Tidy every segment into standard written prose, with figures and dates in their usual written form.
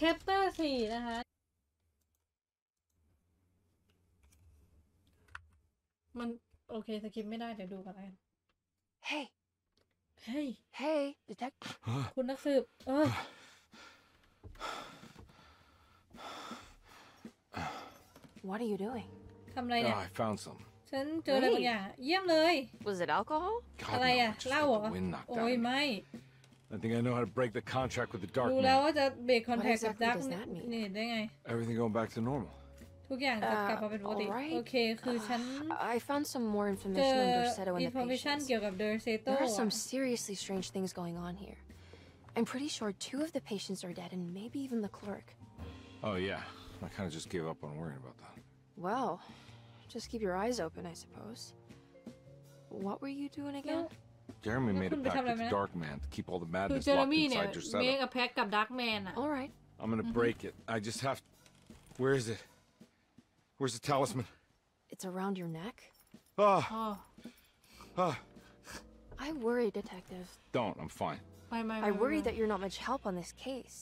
Chapter 4 นะคะมันโอเคสกิปไม่ได้เดี๋ยวดูก่อนแล้วกัน Hey Hey Hey Detective คุณนักสืบWhat are you doing? ทำอะไรเนี่ย I found some. ฉันเจออะไรบางอย่างเยี่ยมเลย Was it alcohol? อะไรอ่ะเหล้าเหรอโอ้ยไม่ I think I know how to break the contract with the Darkman. รู้แล้วว่าจะเบรกคอนแทคกับ Darkman นี่ได้ไง Everything going back to normal. ทุกอย่างจะกลับมาเป็นปกติโอเคคือฉัน I found some more information on Dorsetta and the patients. เกี่ยวกับ Dorsetta There are some seriously strange things going on here. I'm pretty sure 2 of the patients are dead and maybe even the clerk. Oh yeah.I kind of just gave up on worrying about that. Well, just keep your eyes open, I suppose. What were you doing again? Jeremy made a pact with the Darkman to keep all the madness locked inside your setup. Make a pact with Darkman. All right. I'm gonna break it. I just have to. Where is it? Where's the talisman? It's around your neck. I worry, Detective. Don't. I'm fine. I worry that you're not much help on this case.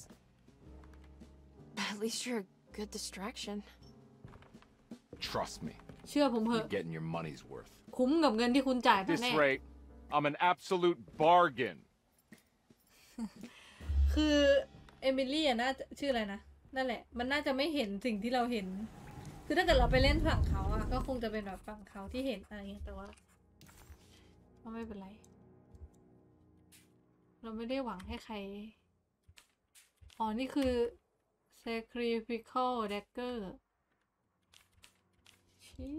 At least you're.Good distraction. Trust me. เชื่อผมเถอะ You're getting your money's worth. คุ้มกับเงินที่คุณจ่ายแน่ At this rate, I'm an absolute bargain. คือเอมิลี่น่าชื่ออะไรนะนั่นแหละมันน่าจะไม่เห็นสิ่งที่เราเห็นคือถ้าเกิดเราไปเล่นฝั่งเขาอะก็คงจะเป็นแบบฝั่งเขาที่เห็นอะไรอย่างเงี้ยแต่ว่าไม่เป็นไรเราไม่ได้หวังให้ใครอ๋อนี่คือSacrificial dagger ชี้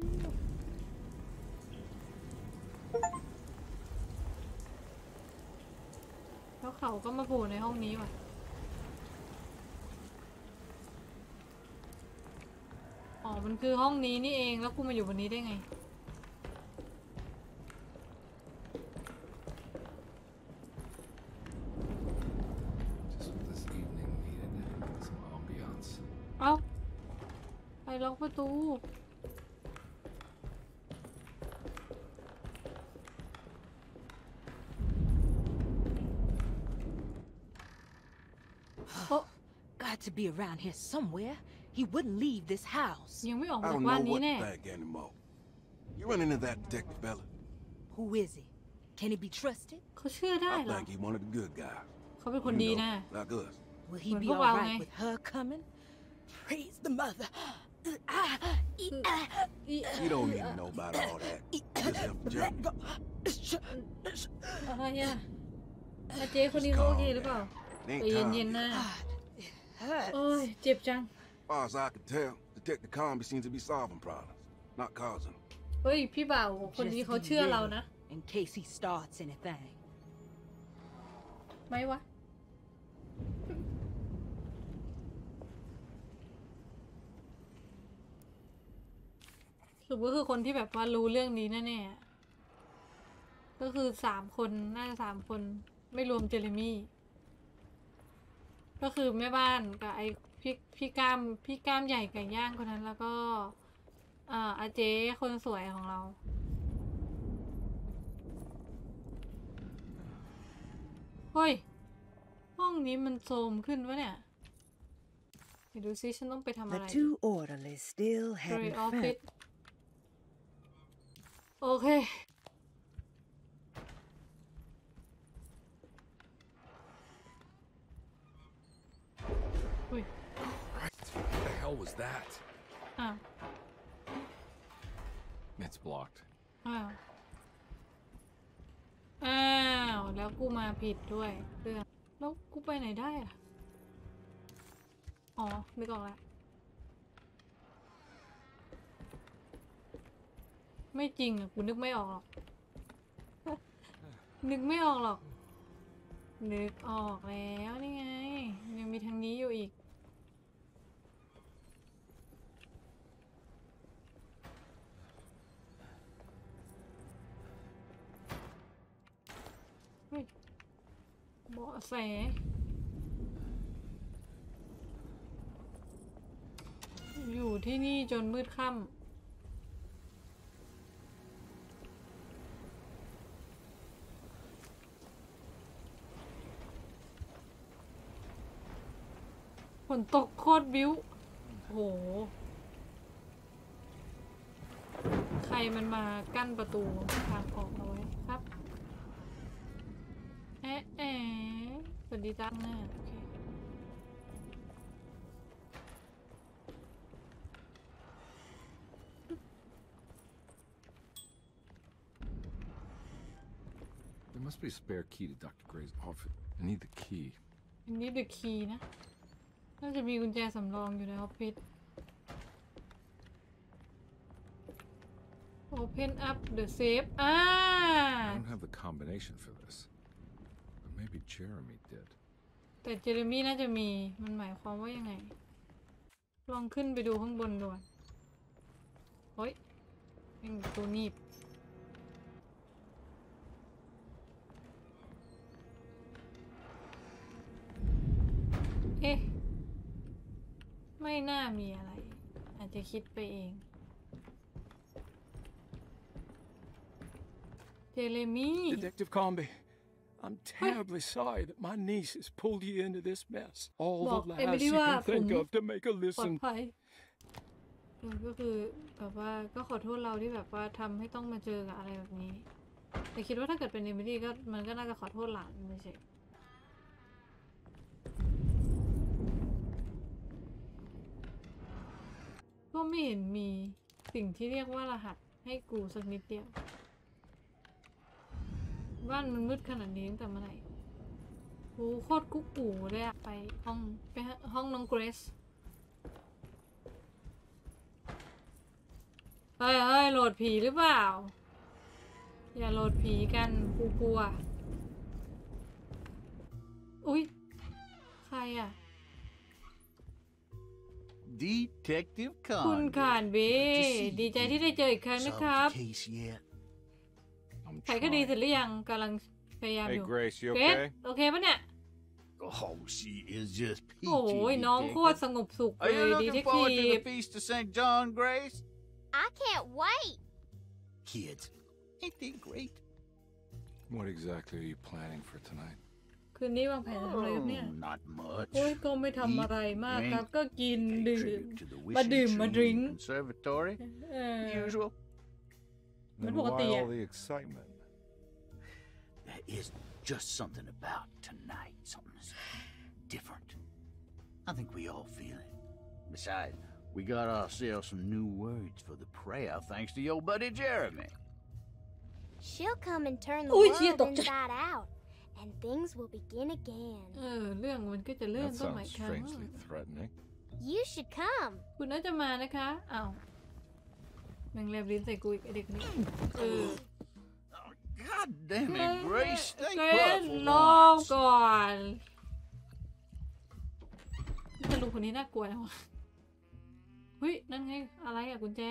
แล้วเขาก็มาโผล่ในห้องนี้ว่ะอ๋อมันคือห้องนี้นี่เองแล้วกูมาอยู่บนนี้ได้ไงเอาไปล็อกประตูGot to be around here somewhere. He wouldn't leave this house. ยังไม่ออกจากบ้านนี้แน่ You run into that detective fella. Who is he? Can he be trusted? เขาเชื่อได้เหรอ I think he wanted the good guy. เขาเป็นคนดีนะ Like us. Will he be alright with her coming?Praise the mother. You don't need to know about all that. Just help Jeremy. Oh yeah. เจ๊คนนี้โอเคหรือเปล่าเย็นๆนะโอ้ยเจ็บจัง Far as I can tell, Detective Comby seems to be solving problems, not causing. เฮ้ยพี่บ่าวคนนี้เขาเชื่อเรานะ In case he starts anything. ไม่วะหรือว่าคือคนที่แบบว่ารู้เรื่องนี้แน่ๆก็คือ3คนน่าจะ3คนไม่รวมเจเรมี่ก็คือแม่บ้านกับไอ้พี่ก้ามใหญ่ไก่ย่างคนนั้นแล้วก็อาเจ๊คนสวยของเราเฮ้ยห้องนี้มันโทรมขึ้นวะเนี่ยไปดูซิฉันต้องไปทำอะไรโอเคอุ้ย What the hell was that? อ้าว It's blocked. อ้าวแล้วกูมาผิดด้วยเรื่องแล้วกูไปไหนได้ล่ะอ๋อนึกออกแล้วไม่จริงอ่ะกูนึกไม่ออกหรอกนึกออกแล้วนี่ไงยังมีทางนี้อยู่อีกเบาะแสอยู่ที่นี่จนมืดค่ำ ฝนตกโคตรบิ้วโหใครมันมากั้นประตูทางออกเอาไว้ครับเอ๊ะเอ๊ะสวัสดีจ้าแม่There must be a spare key to Dr. Gray's office. I need the key. I need the key นะน่าจะมีกุญแจสำรองอยู่ในออฟฟิศ Open up the safe. I don't have the combination for this, but maybe Jeremy did. แต่เจเรมี่น่าจะมีมันหมายความว่ายังไงลองขึ้นไปดูข้างบนด่วนเฮ้ยเป็นตัวหนีบเอ๊ะไม่น่ามีอะไรอาจจะคิดไปเองเจเรมี่ Detective Comby I'm terribly sorry that my niece has pulled you into this mess. All the lies you can think of to make her listen. ก็คือแบบว่าก็ขอโทษเราที่แบบว่าทำให้ต้องมาเจอกับอะไรแบบนี้แต่คิดว่าถ้าเกิดเป็นEmilyก็มันก็น่าจะขอโทษหลานไม่ใช่ก็ไม่เห็นมีสิ่งที่เรียกว่ารหัสให้กูสักนิดเดียวบ้านมันมืดขนาดนี้ตั้งแต่เมื่อไหร่โหโคตรกุ๊กกู๋เลยอะไปห้องน้องเกรซเฮ้ยโหลดผีหรือเปล่าอย่าโหลดผีกันกูกลัวอุ๊ยใครอะ Detective Conby คุณคานเบดีใจที่ได้เจออีกครั้งนะครับไขคดีเสร็จหรือยังกำลังพยายามอยู่ Grace โอเคป่ะเนี่ยโอ้ยน้องโคตรสงบสุขเลยดีเทคทีฟ St. John Grace I can't wait Kids ain't they great What exactly are you planning for tonight คืนนี้วางแผนอะไรกันเนี่ยโอ้ยก็ไม่ทำอะไรมากครับก็กินดื่มมาดื่ม Conservatory usual Then why all the excitement? There is just something about tonight. Something different. I think we all feel it. Besides, we got ourselves some new words for the prayer thanks to your buddy Jeremy. She'll come and turn the world inside out, and things will begin again. เรื่องมันก็จะเริ่มต้นใหม่ครั้ง Strangely threatening. You should come. คุณน่าจะมานะคะอ้าวแมงแลบลิ้นใส่กูอีกไอเด็กนี่God damn it Grace เกรซรอก่อนแต่ลูกคนนี้น่ากลัวนะวะเฮ้ยนั่นไงอะไรอะกุญแจ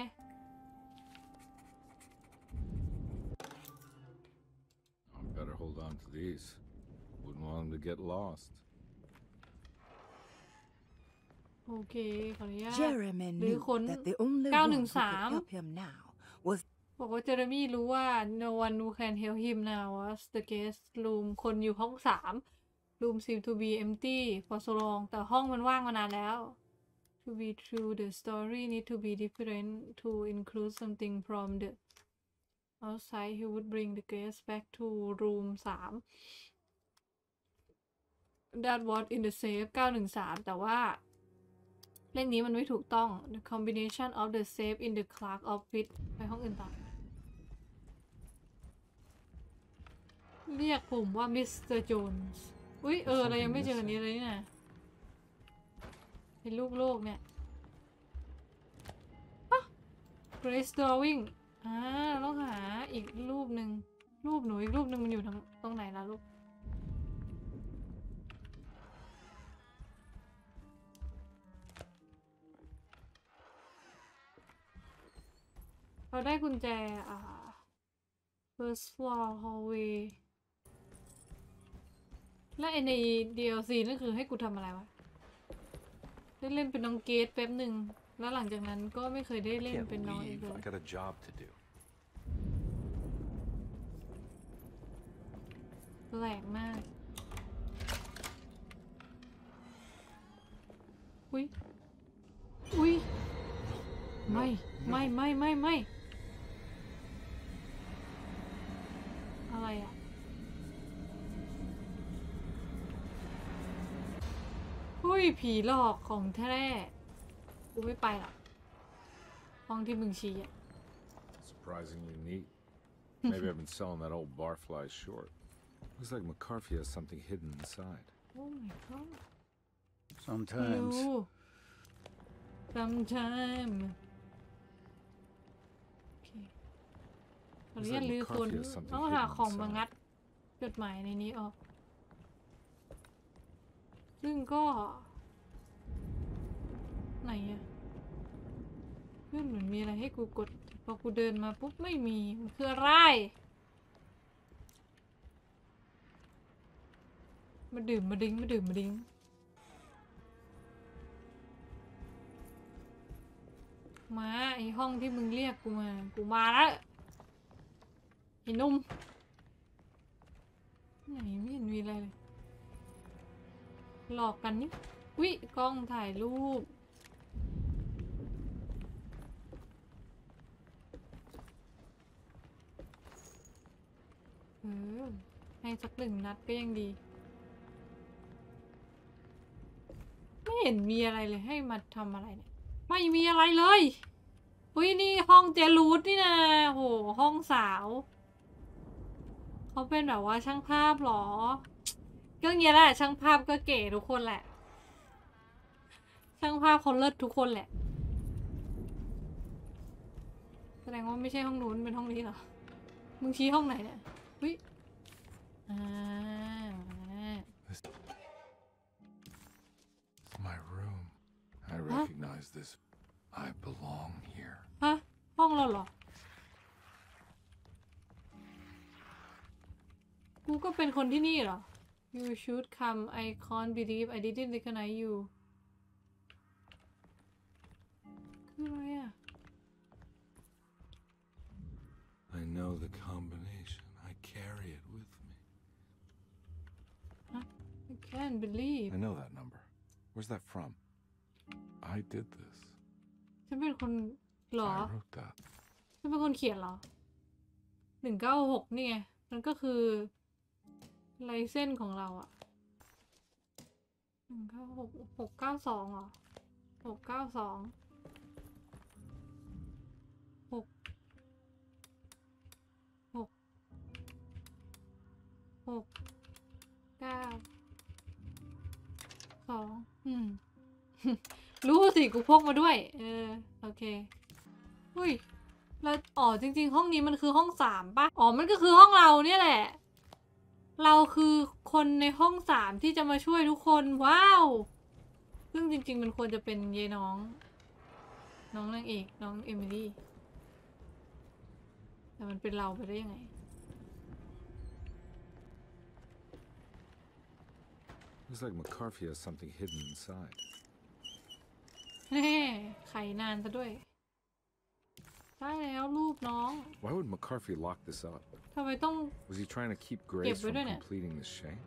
โอเคขออนุญาตหรือคน913บอกว่าเจเรมี่รู้ว่า no one who can help him now was the guest room คนอยู่ห้อง3 room seemed to be empty for so long แต่ห้องมันว่างมานานแล้ว to be true the story need to be different to include something from the outside he would bring the guest back to room 3 that was in the safe 913แต่ว่าเล่นนี้มันไม่ถูกต้อง The combination of the safe in the clerk office ไปห้องอื่นต่อเรียกผมว่ามิสเตอร์โจนส์อุ้ยเรายังไม่เจออันนี้เลยนี่นะเป็นลูกโลกเนี่ยฮะ Grace drawing เราต้องหาอีกรูปหนึ่งรูปหนูอีกรูปหนึ่งมันอยู่ตรงไหนล่ะลูกเราได้กุญแจfirst floor hallway และใน DLC นั่นคือให้กูทำอะไรวะได้เล่นเป็นน้องเกตแป๊บหนึ่งแล้วหลังจากนั้นก็ไม่เคยได้เล่นเป็นน้องอีกเลยแปลกมาก อุ้ยอุ้ยไม่อะไรอะอุ้ยผีหลอกของแท้กูไม่ไปหรอกห้องที่มึงชี้อะ surprisingly neat maybe I've been selling that old barfly short looks like McCarthy has something hidden inside oh my god sometimes okay ขออนุญาตลื้อคนต้องหาของมางัดจดหมายในนี้ออกซึ่งก็ไหนอะเพื่อนเหมือนมีอะไรให้กูกดพอกูเดินมาปุ๊บไม่มีมันคืออะไรมาดื่มมาไอห้องที่มึงเรียกกูมาแล้วไอ้นุ่มไหนไม่เห็นมีอะไรเลยหลอกกันนี่วิกล้องถ่ายรูปให้สักหนึ่งนัดก็ยังดีไม่เห็นมีอะไรเลยให้มาทำอะไรเนี่ยไม่มีอะไรเลยอุ้ยนี่ห้องเจรูทนี่นะโหห้องสาวเขาเป็นแบบว่าช่างภาพหรอก็อย่างนี้แหละช่างภาพก็เก๋ทุกคนแหละช่างภาพคนเลิศทุกคนแหละแสดงว่าไม่ใช่ห้องนู้นเป็นห้องนี้เหรอมึงชี้ห้องไหนเนี่ยอุ้ยMy room. I recognize this. I belong here. ฮะห้องเราเหรอกูก็เป็นคนที่นี่เหรอ You should come. I can't believe I didn't recognize you. คืออะไรอ่ะ I know the combination. I carry it with me. I can't believe. I know that number.Where's that from? I did this. ฉันเป็นคนหรอฉันเป็นคนเขียนหรอ196นี่ไงมันก็คือลายเส้นของเราอะ196 692เหรอ692 669 2รู้สิกูพกมาด้วยโอเคอุ้ยแล้วอ๋อจริงๆห้องนี้มันคือห้อง3ป่ะอ๋อมันก็คือห้องเราเนี่ยแหละเราคือคนในห้อง3ที่จะมาช่วยทุกคนว้าวซึ่งจริงๆมันควรจะเป็นยายน้องนางเอกน้องเอมิลี่แต่มันเป็นเราไปได้ยังไงLooks like McCarthy has something hidden inside. เฮ้ไขนานซะด้วยได้แล้วรูปน้อง Why would McCarthy lock this up? ทำไมต้อง Was he trying to keep Grace from completing the shame?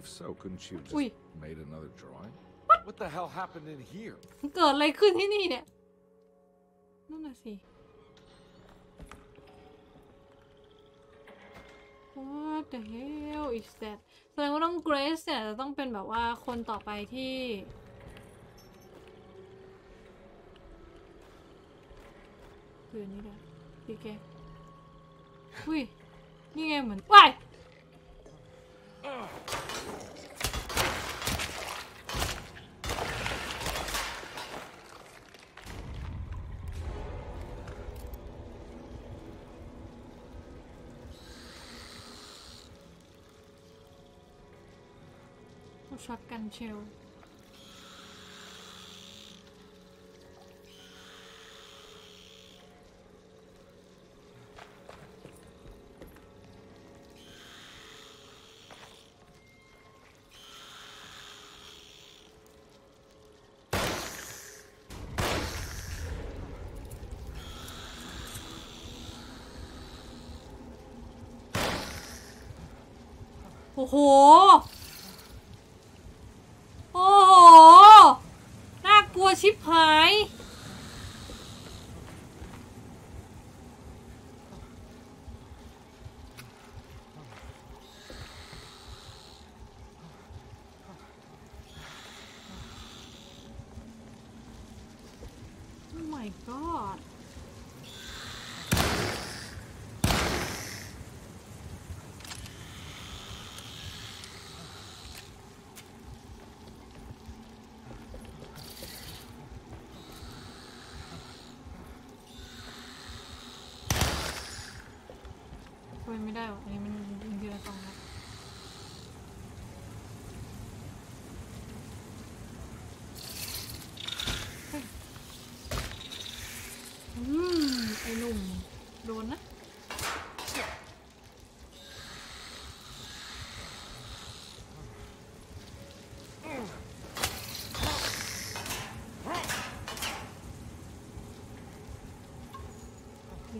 If so, couldn't she have just made another drawing? What the hell happened in here? เกิดอะไรขึ้นที่นี่เนี่ยนั่นน่ะสิ What the hell is that?แสดงว่าน้องเกรซเนี่ยจะต้องเป็นแบบว่าคนต่อไปที่คือนี่แหละพี่แกอุ้ยนี่ไงเหมือนว้ายช็อตกันเชลโอ้โห ชิบหายไม่ได้อันนี้มันยิงทีละสองครับไอ้หนุ่มโดนนะ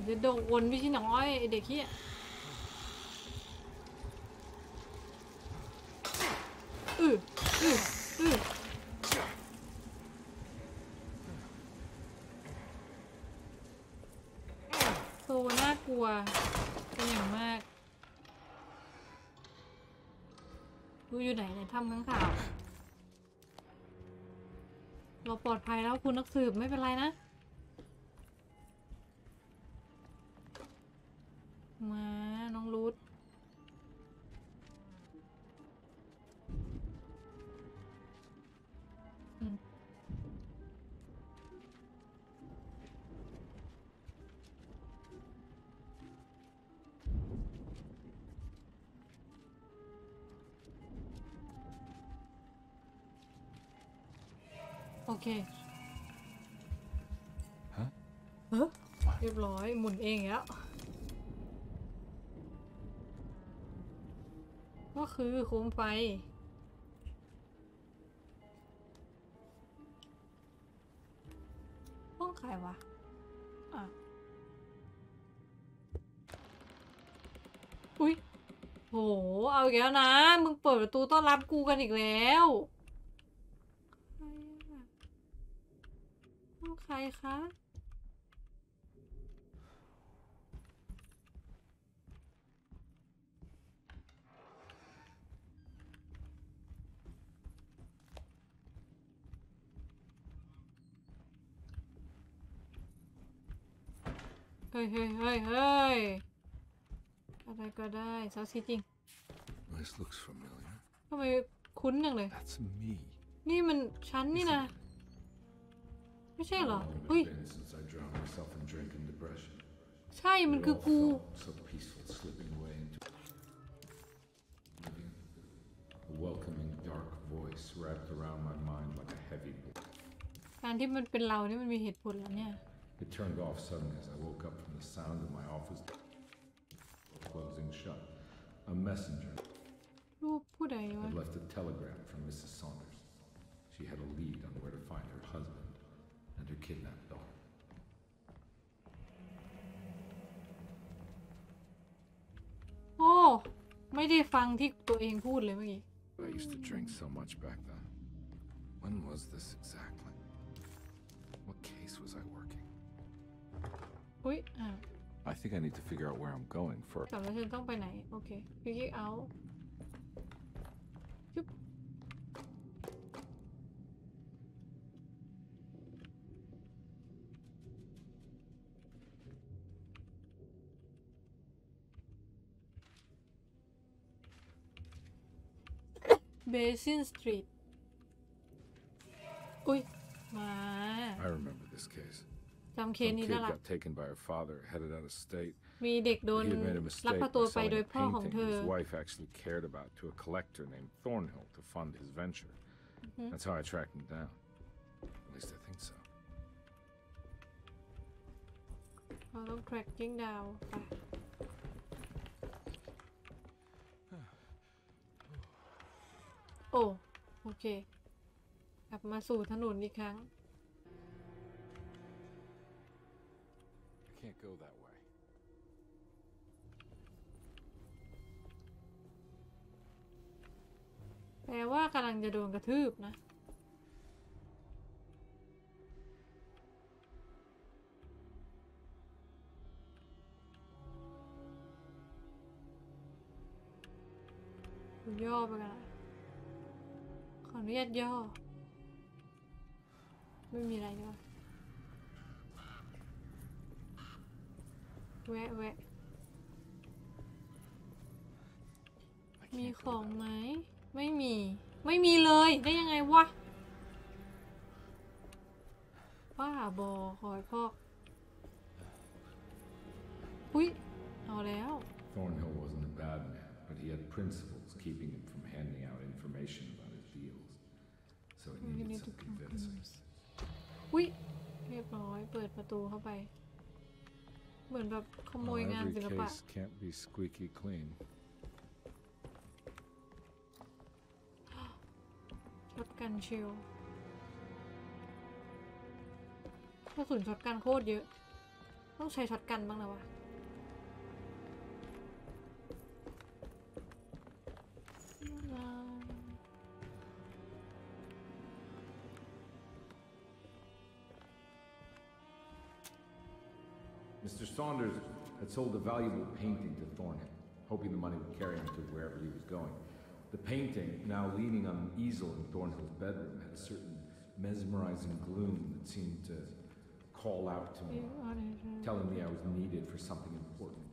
จะโดนวนไปที่หนองอ้อยไอ้เด็กขี้ทำข้างข่าวเราปลอดภัยแล้วคุณนักสืบไม่เป็นไรนะมาน้องรูทโอเคฮะเรียบร้อยหมุนเองแล้วก็คือโคมไฟห้องใครวะอ่ะอุ๊ยโหเอาอีกแล้วนะมึงเปิดประตูต้อนรับกูกันอีกแล้วใครคะเฮ้ยเฮ้ยเฮ้ยเฮ้ยอะไรก็ได้ซาซีจริงทำไมคุ้นจังเลยนี่มันฉันนี่นะไม่ใช่เหรอเฮ้ยใช่มันคือกูการที่มันเป็นเรานี่มันมีเหตุผลแล้วเนี่ยรูปผู้ใดวะ to kidnap dog. Oh, ไม่ได้ฟังที่ตัวเองพูดเลยเมื่อกี้ I used to drink so much back then. When was this exactly? What case was I working? อุ๊ย I think I need to figure out where I'm going first. แต่ว่าฉันต้องไปไหนโอเค figure out Basin Street. Oi, I remember this case. Some kid got taken by her father, headed out of state. He had made a mistake by selling a painting his wife actually cared about to a collector named Thornhill to fund his venture. That's how I tracked him down. At least I think so. I'm cracking down.โอเคกลับมาสู่ถนนอีกครั้งแปลว่ากำลังจะโดนกระทืบนะ ย่อไปกันนะขออนุญาตย่อไม่มีอะไรย่อแวะมีของไหมไม่มีเลยได้ยังไงวะป้าบอคอยพ่ออุ้ยเอาแล้ว Thornhill wasn't a bad man, but he had principles keeping him from handing out information about his deals, so it needed some convincing. อุ้ยเรียบร้อยเปิดประตูเข้าไปเหมือนแบบขโมยงานศิลปะช็อตกันเชียวกระสุนช็อตกันโคตรเยอะต้องใช้ช็อตกันบ้างนะวะMr. Saunders had sold a valuable painting to Thornhill, hoping the money would carry him to wherever he was going. The painting, now leaning on an easel in Thornhill's bedroom, had a certain mesmerizing gloom that seemed to call out to me, telling me I was needed for something important.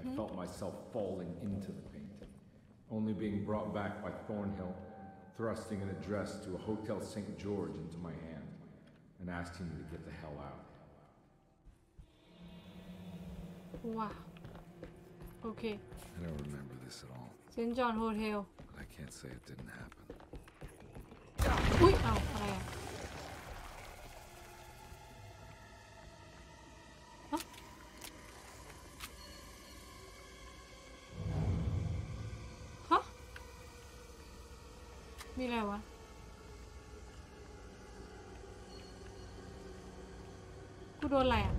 I felt myself falling into the painting, only being brought back by Thornhill, thrusting an address to a Hotel St. George into my hand, and asking me to get the hell out. Wow. Okay. I don't remember this at all.St. John Hotel. I can't say it didn't happen. อุ๊ยเอาอะไรอ่ะฮะมีอะไรวะกูโดนอะไรอ่ะ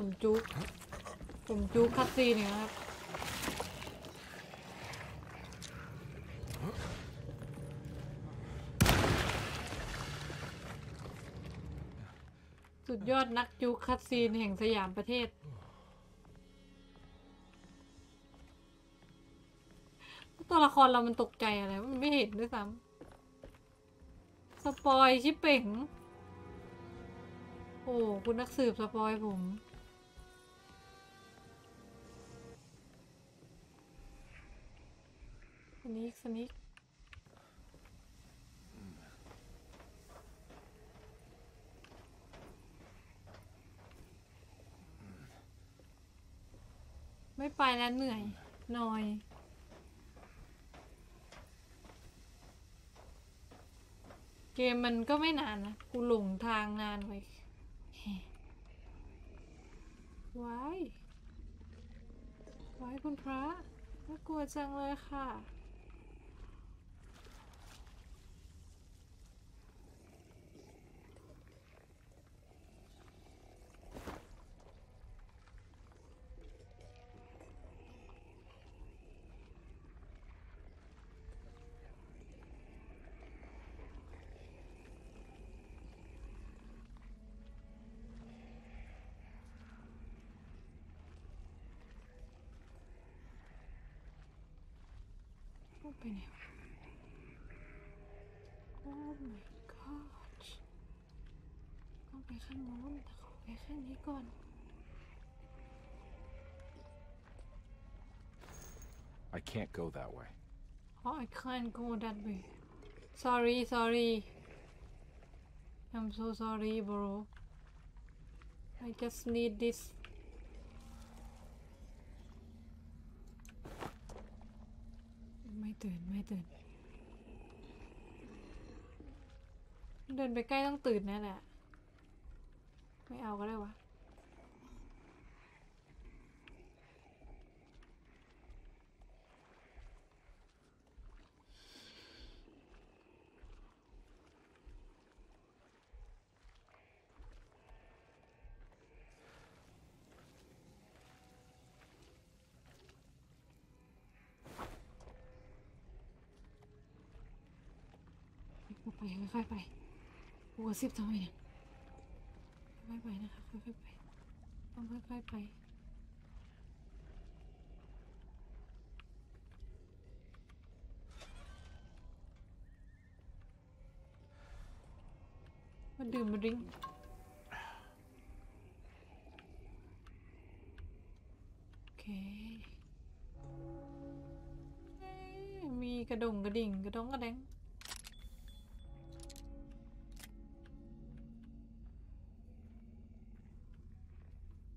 ผมจุกคัตซีเนี่ยครับสุดยอดนักจุกคัตซีนแห่งสยามประเทศตัวละครเรามันตกใจอะไรมันไม่เห็นด้วยซ้ำสปอยชิปเป่งโอ้คุณนักสืบสปอยผมสนิกไม่ไปแล้วเหนื่อยหน่อยเกมมันก็ไม่นานนะกูหลงทางนานไปไว้คุณพระน่ากลัวจังเลยค่ะOh my god ต้องไปข้างโน้นแต่ขอไปข้างนี้ก่อน I can't go that way. Oh, I can't go that way. Sorry. I'm so sorry, bro. I just need this.ไม่ตื่นเดินไปใกล้ต้องตื่นแน่แหละไม่เอาก็ได้วะ ค่อยๆไปโอ้ซิบทำไมเนี่ยค่อยๆไปนะคะค่อยๆไปต้องค่อยๆไปมาดื่มมาดิ้งโอเคมีกระดงกระดิ่งกระดองกระแดง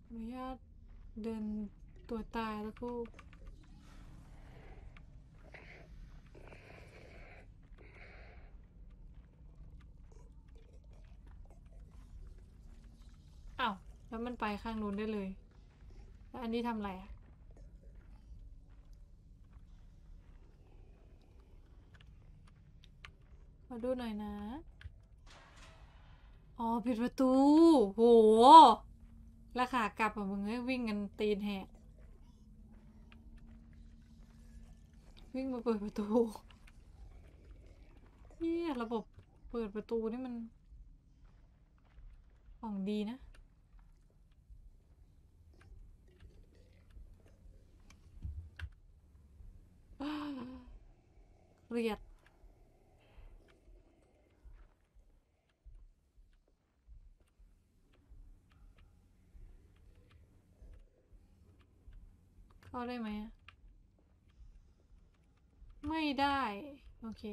อนุญาตเดินตัวตายแล้วกูแล้วมันไปข้างนู้นได้เลยแล้วอันนี้ทำอะไรอ่ะมาดูหน่อยนะอ๋อปิดประตูโหราคากลับอ่ะมึงเอ้ยวิ่งกันตีนแหกวิ่งมาเปิดประตูเนี่ยระบบเปิดประตูนี่มันของดีนะเรียดเข้าได้ไหมไม่ได้โอเค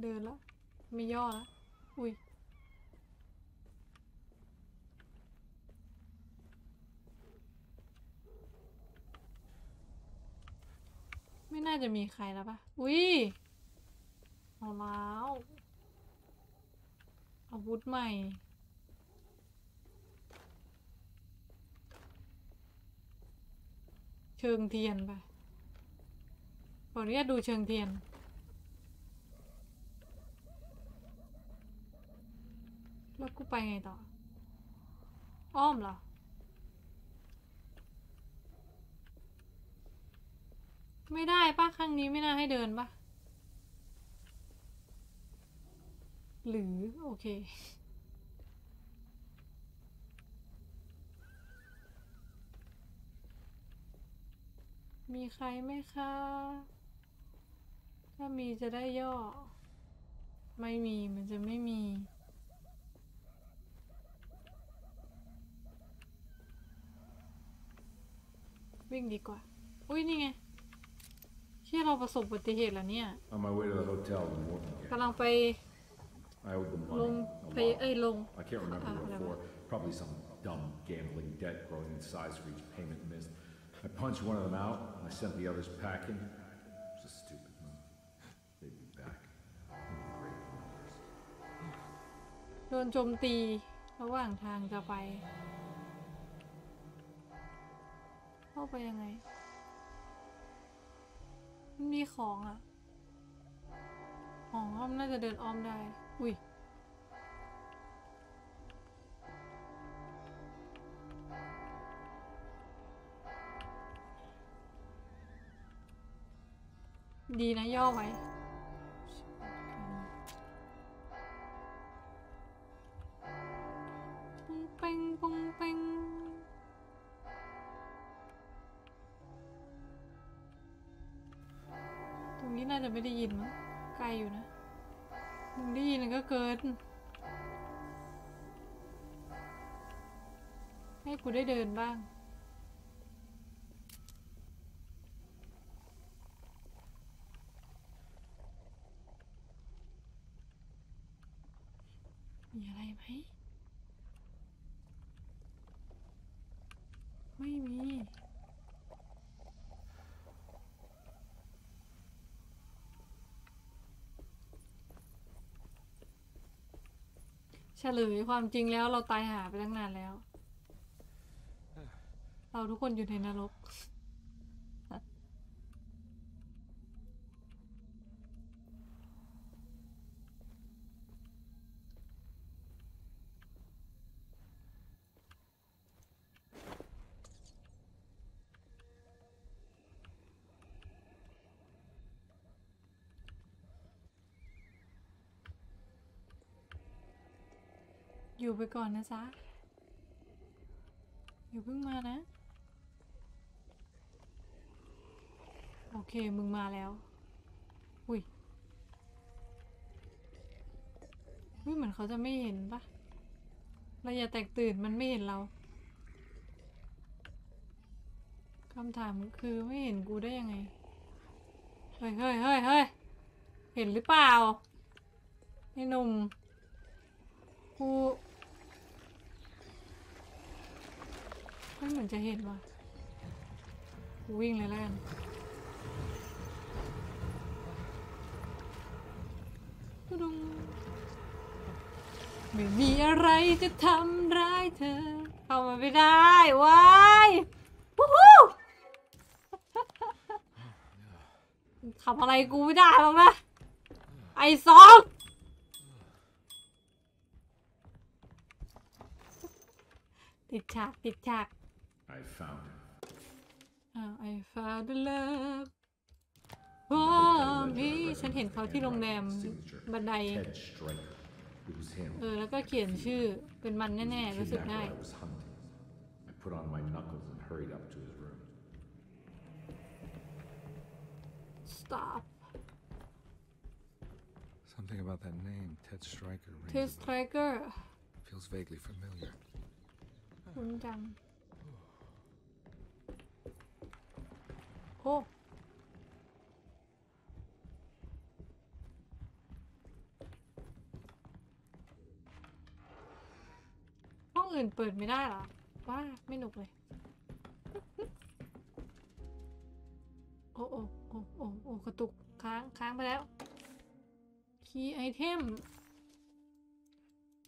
เดินละไม่ย่อละอุ้ยไม่น่าจะมีใครแล้วปะอุ้ยเอาแล้วอาวุธใหม่เชิงเทียนปะขออนุญาตดูเชิงเทียนแล้วกูไปไงต่ออ้อมเหรอไม่ได้ป่ะครั้งนี้ไม่น่าให้เดินป่ะหรือโอเคมีใครไหมคะถ้ามีจะได้ย่อไม่มีมันจะไม่มีวิ่งดีกว่าอุ้ยนี่ไงที่เราประสบอุบัติเหตุแล้วเนี่ยกำลังไปลงไปลงโดนโจมตีระหว่างทางจะไปเข้าไปยังไงมีของอ่ะของอ้อมน่าจะเดินอ้อมได้อุ้ยดีนะย่อไว้ปุ้งเป้งปุ้งเป้งนี่น่าจะไม่ได้ยินมั้งไกลอยู่นะมึงได้ยินก็เกินให้กูได้เดินบ้างมีอะไรไหมไม่มีเฉลยความจริงแล้วเราตายหาไปตั้งนานแล้วเราทุกคนอยู่ในนรก อยู่ไปก่อนนะจ๊ะอยู่เพิ่งมานะโอเคมึงมาแล้วอุ้ยอุ้ยเหมือนเขาจะไม่เห็นปะเราอย่าแตกตื่นมันไม่เห็นเราคำถามคือไม่เห็นกูได้ยังไงเฮ้ยเฮ้ยเฮ้ยเฮ้ยเห็นหรือเปล่าไอ้หนุ่มกูไม่เหมือนจะเห็นว่ะกูวิ่งเลยแล้วกันดุงไม่มีอะไรจะทำร้ายเธอเข้ามาไม่ได้วายวู้ฮู้ขับอะไรกูไม่ได้หรอกนะไอ้สองติดฉากติดฉาก I found him. I found the love for me ฉันเห็นเขาที่โรงแรมบันไดแล้วก็เขียนชื่อเป็นมันแน่ๆรู้สึกได้Stop. Something about that name, Ted Stryker. Ted Stryker. Feels vaguely familiar. Oh. Hongอื่นเปิดไม่ได้หรอว่าไม่หนุกเลยโอ้โอ้โอ้โอ้โอ้กระตุกค้างไปแล้วคีย์ไอเทม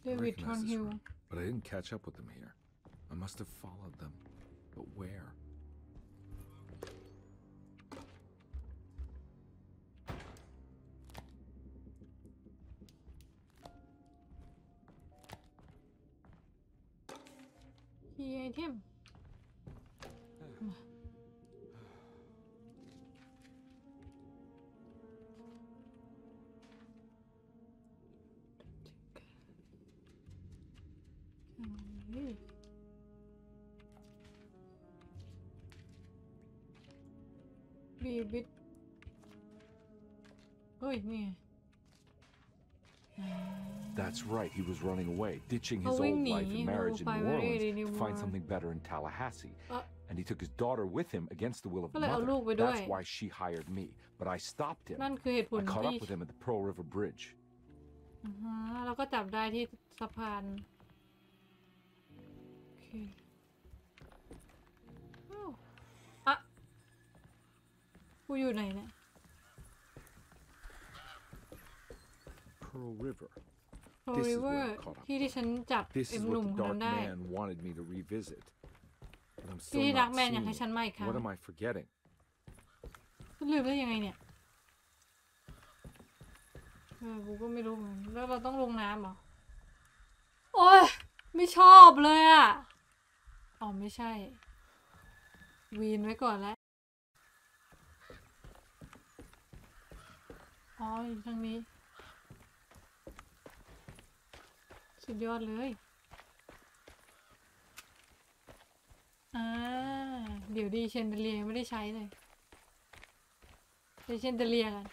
เดวิดทอนฮิล but I didn't catch up with them here I must have followed them but where คีย์ไอเทมบิดเฮ้ยนี่ That's right he was running away ditching his old life and marriage in New Orleans to find something better in Tallahassee and he took his daughter with him against the will of mother that's why she hired me but I stopped him I caught up with him at the Pearl River Bridge แล้วก็จับได้ที่สะพานกูอยู่ไหนเนี่ย Pearl River ที่ที่ฉันจับเอ็มหนุ่มคนนั้นได้ที่ Darkman อยากให้ฉันมาอีกครั้งฉันลืมได้ยังไงเนี่ยกูก็ไม่รู้เหมือนกันแล้วเราต้องลงน้ำเหรอโอ๊ยไม่ชอบเลยอ่ะอ๋อไม่ใช่วีนไว้ก่อนแล้วอ๋ออยู่ทางนี้สุดยอดเลยเดี๋ยวดีเชนเดเลียไม่ได้ใช้เลยเชนเดเลียกัน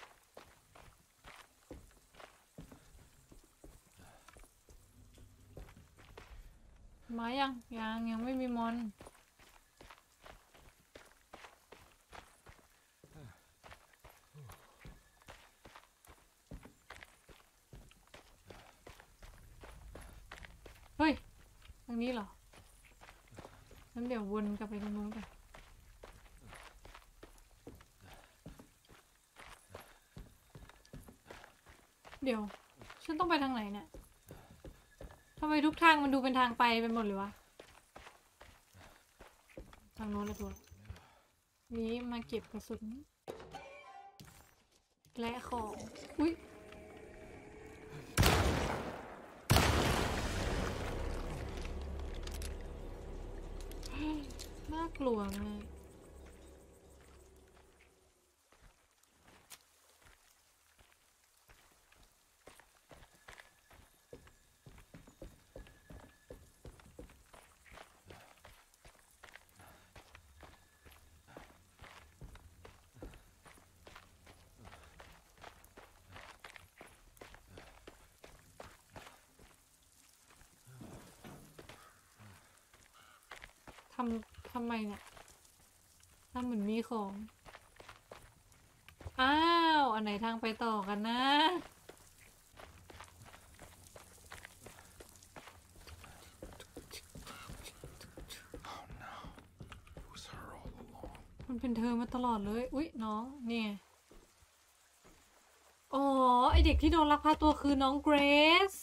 มายังไม่มีมอนเฮ้ยตรงนี้เหรองั้นเดี๋ยววนกลับไปตรงนู้นกันเดี๋ยวฉันต้องไปทางไหนเนี่ยทำไมทุกทางมันดูเป็นทางไปเป็นหมดเลยวะทางโน้นละตัวนี้มาเก็บกระสุนและของอุ๊ยน่ากลัวมาก ทำไมเนี่ยทำเหมือนมีของอ้าวอันไหนทางไปต่อกันนะมันเป็นเธอมาตลอดเลยอุ๊ยน้องเนี่ยอ๋อไอเด็กที่โดนลักพาตัวคือน้อง Grace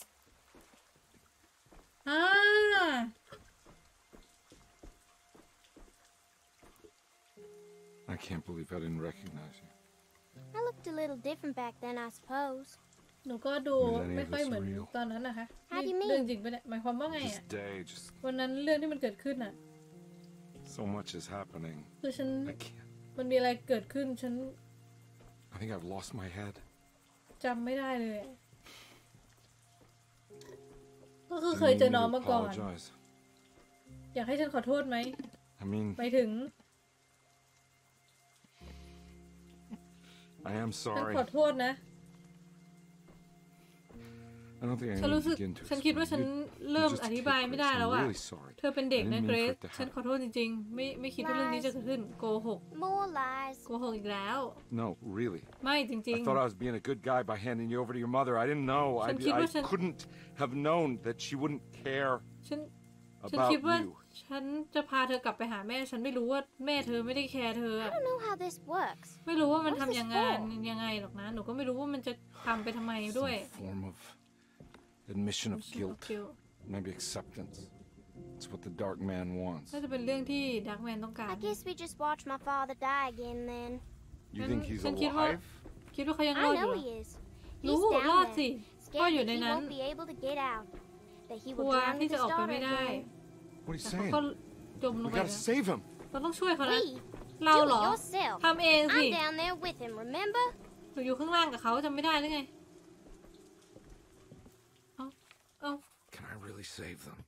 I can't believe I didn't recognize you. I looked a little different back then, I suppose. หนูก็ดูไม่ค่อยเหมือนตอนนั้นนะคะเรื่องจริงไปเนี่ยหมายความว่าไงอะวันนั้นเรื่องที่มันเกิดขึ้นอะSo much is happening. I can't. มันมีอะไรเกิดขึ้นฉัน I think I've lost my head. จำไม่ได้เลยก็คือเคยเจอน้องมาก่อนอยากให้ฉันขอโทษไหม I mean. ไปถึง I am sorry. ขอโทษนะฉันรู้สึกฉันคิดว่าฉันเริ่มอธิบายไม่ได้แล้วอ่ะเธอเป็นเด็กนะเกรซฉันขอโทษจริงๆไม่คิดว่าเรื่องนี้จะเกิดขึ้นโกหกอีกแล้วไม่จริงๆฉันคิดว่าฉันคิดว่าฉันจะพาเธอกลับไปหาแม่ฉันไม่รู้ว่าแม่เธอไม่ได้แคร์เธอไม่รู้ว่ามันทำยังไงหรอกนะหนูก็ไม่รู้ว่ามันจะทำไปทำไมด้วยAdmission of guilt, maybe acceptance. It's what the Darkman wants. That's the thing that Darkman wants. I guess we just watch my father die again then. You think he's alive? I know he is. He's down there, scared that he won't be able to get out, that he will drown his daughter again. What are you saying? We gotta save him. We gotta help him. We? Do it yourself. I'm down there with him, remember? I'm down there with him, remember?Can I really save them?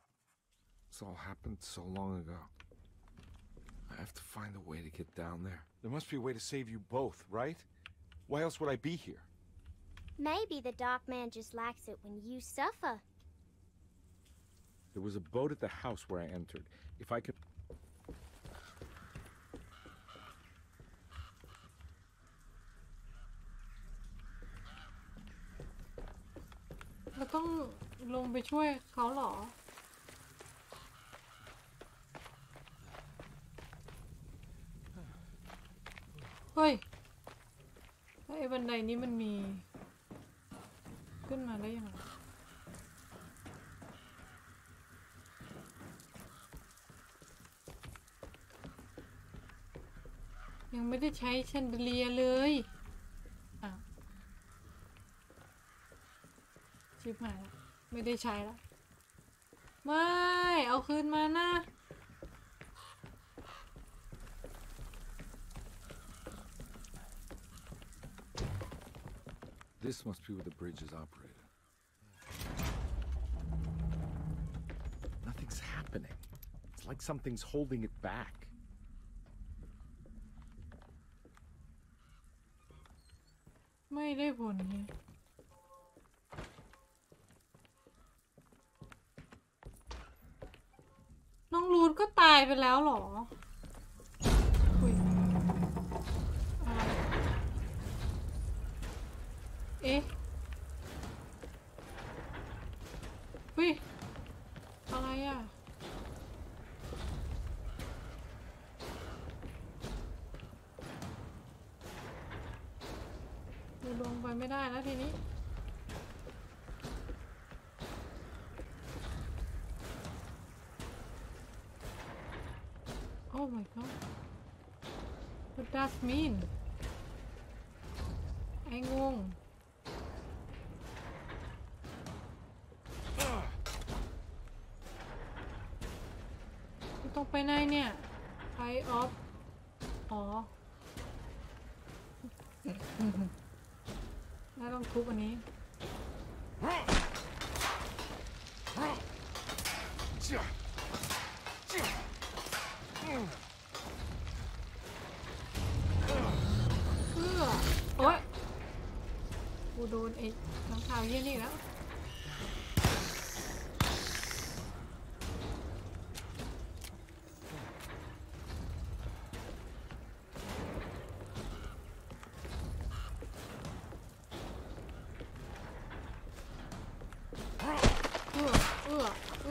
This all happened so long ago. I have to find a way to get down there. There must be a way to save you both, right? Why else would I be here? Maybe the Darkman just likes it when you suffer. There was a boat at the house where I entered. If I could... I don't...ลงไปช่วยเขาเหรอเฮ้ยไอ้บันไดนี้มันมีขึ้นมาได้ยังไงยังไม่ได้ใช้แชนเดอเลียเลยอ่ะชิบหายละไม่ได้ใช้แล้วไม่เอาคืนมานะThis must be where the bridge is operated. Nothing's happening. It's like something's holding it back. ไม่ได้ผลเลยน้องรูทก็ตายไปแล้วหรอเอ๊ะวิอะไรอ่ะลงไปไม่ได้แล้วทีนี้Oh my god. What does that mean? ไอ้งง ต้องไปไหนเนี่ย High off อ๋อ แล้วต้องทุบอันนี้โอ๊ยกูโดนไอ้น้ำขาวเยี่ยนี่แล้ว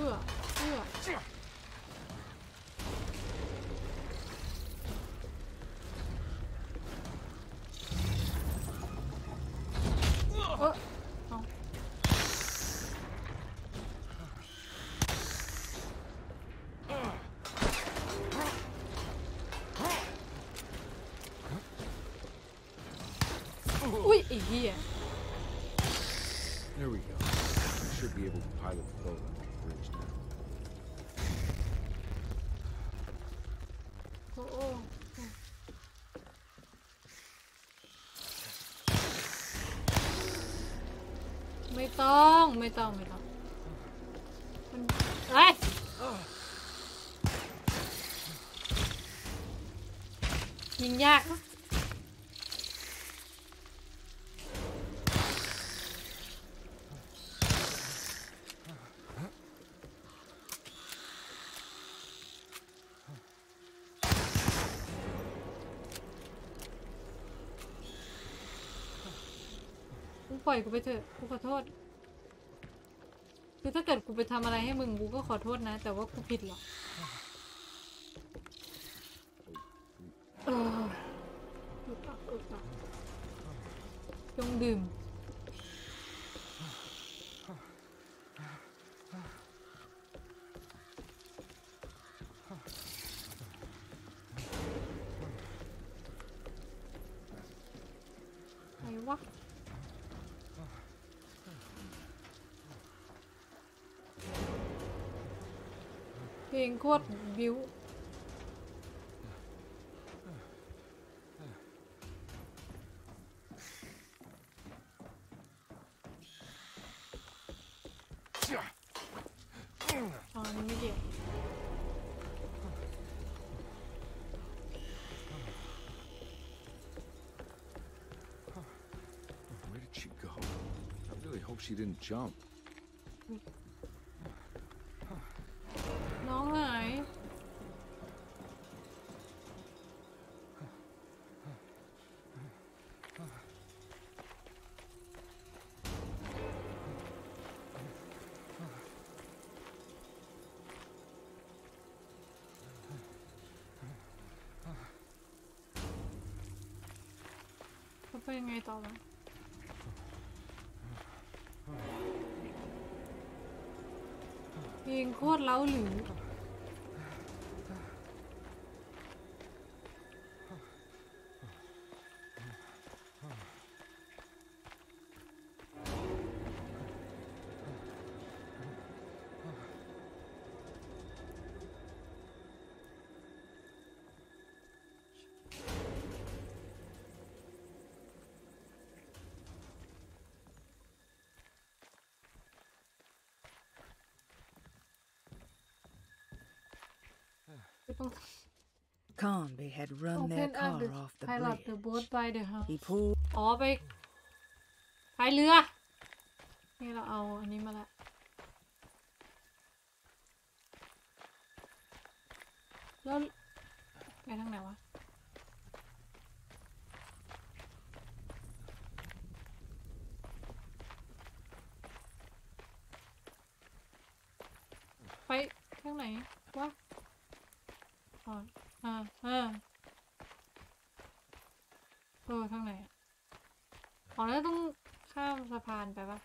Ui, e here. There we go. We should be able to pilot the boat under the bridge now. Oh, oh. Oh. ไม่ต้อง ยิงยาก ปล่อยกูไปเถอะกูขอโทษ คือถ้าเกิดกูไปทำอะไรให้มึงกูก็ขอโทษนะ แต่ว่ากูผิดหรอ จงดื่ม เพลงโคตรบิ้ว Where did she go? I really hope she didn't jump. ไปยังไงต่อวะ เพลงโคตรเล้าหรือ Conby had run their car off the bridge. The boat by the house. He pulled. อ๋อไปเรือนี่เราเอาอันนี้มาละ แล้วไปทางไหนวะ ไปทางไหนวะ ทางไหนอ๋อแล้วต้องข้ามสะพานไปปะ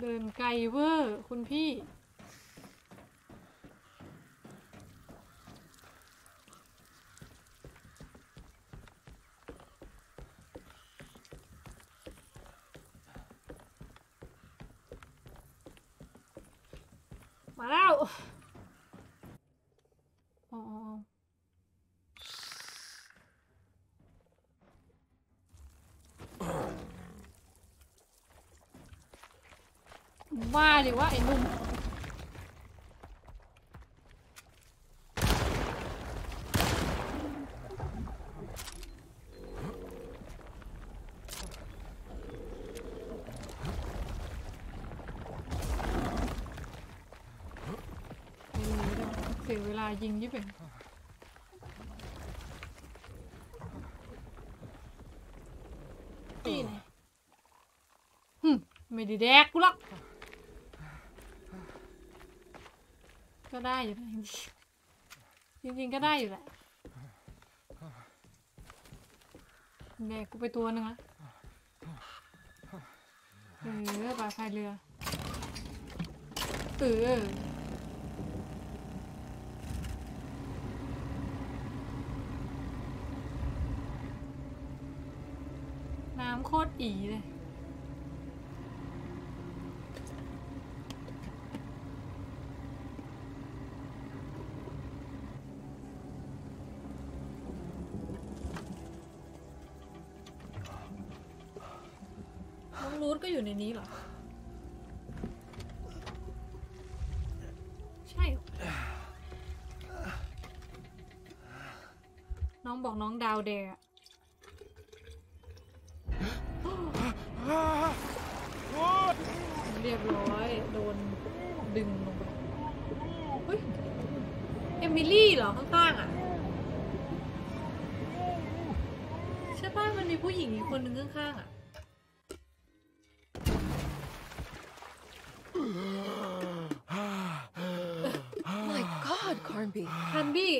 เดินไกลเวอร์คุณพี่ ว่าดิว่าไอ้หนุ่ม เสียเวลายิงยิ่งเป็น นี่ไง ไม่ได้แดกกูหรอกก็ได้อยู่จริงๆก็ได้อยู่แหละแดกกูไปตัวนึงละปลาพายเรือตื่นน้ำโคตรอีเลยก็อยู่ในนี้เหรอใช่น้องบอกน้องดาวเดะเรียบร้อยโดนดึงลงไปเฮ้ยเอมิลี่เหรอข้างๆอ่ะใช่ป่ะมันมีผู้หญิงอีกคนนึงข้างๆอ่ะคันบี้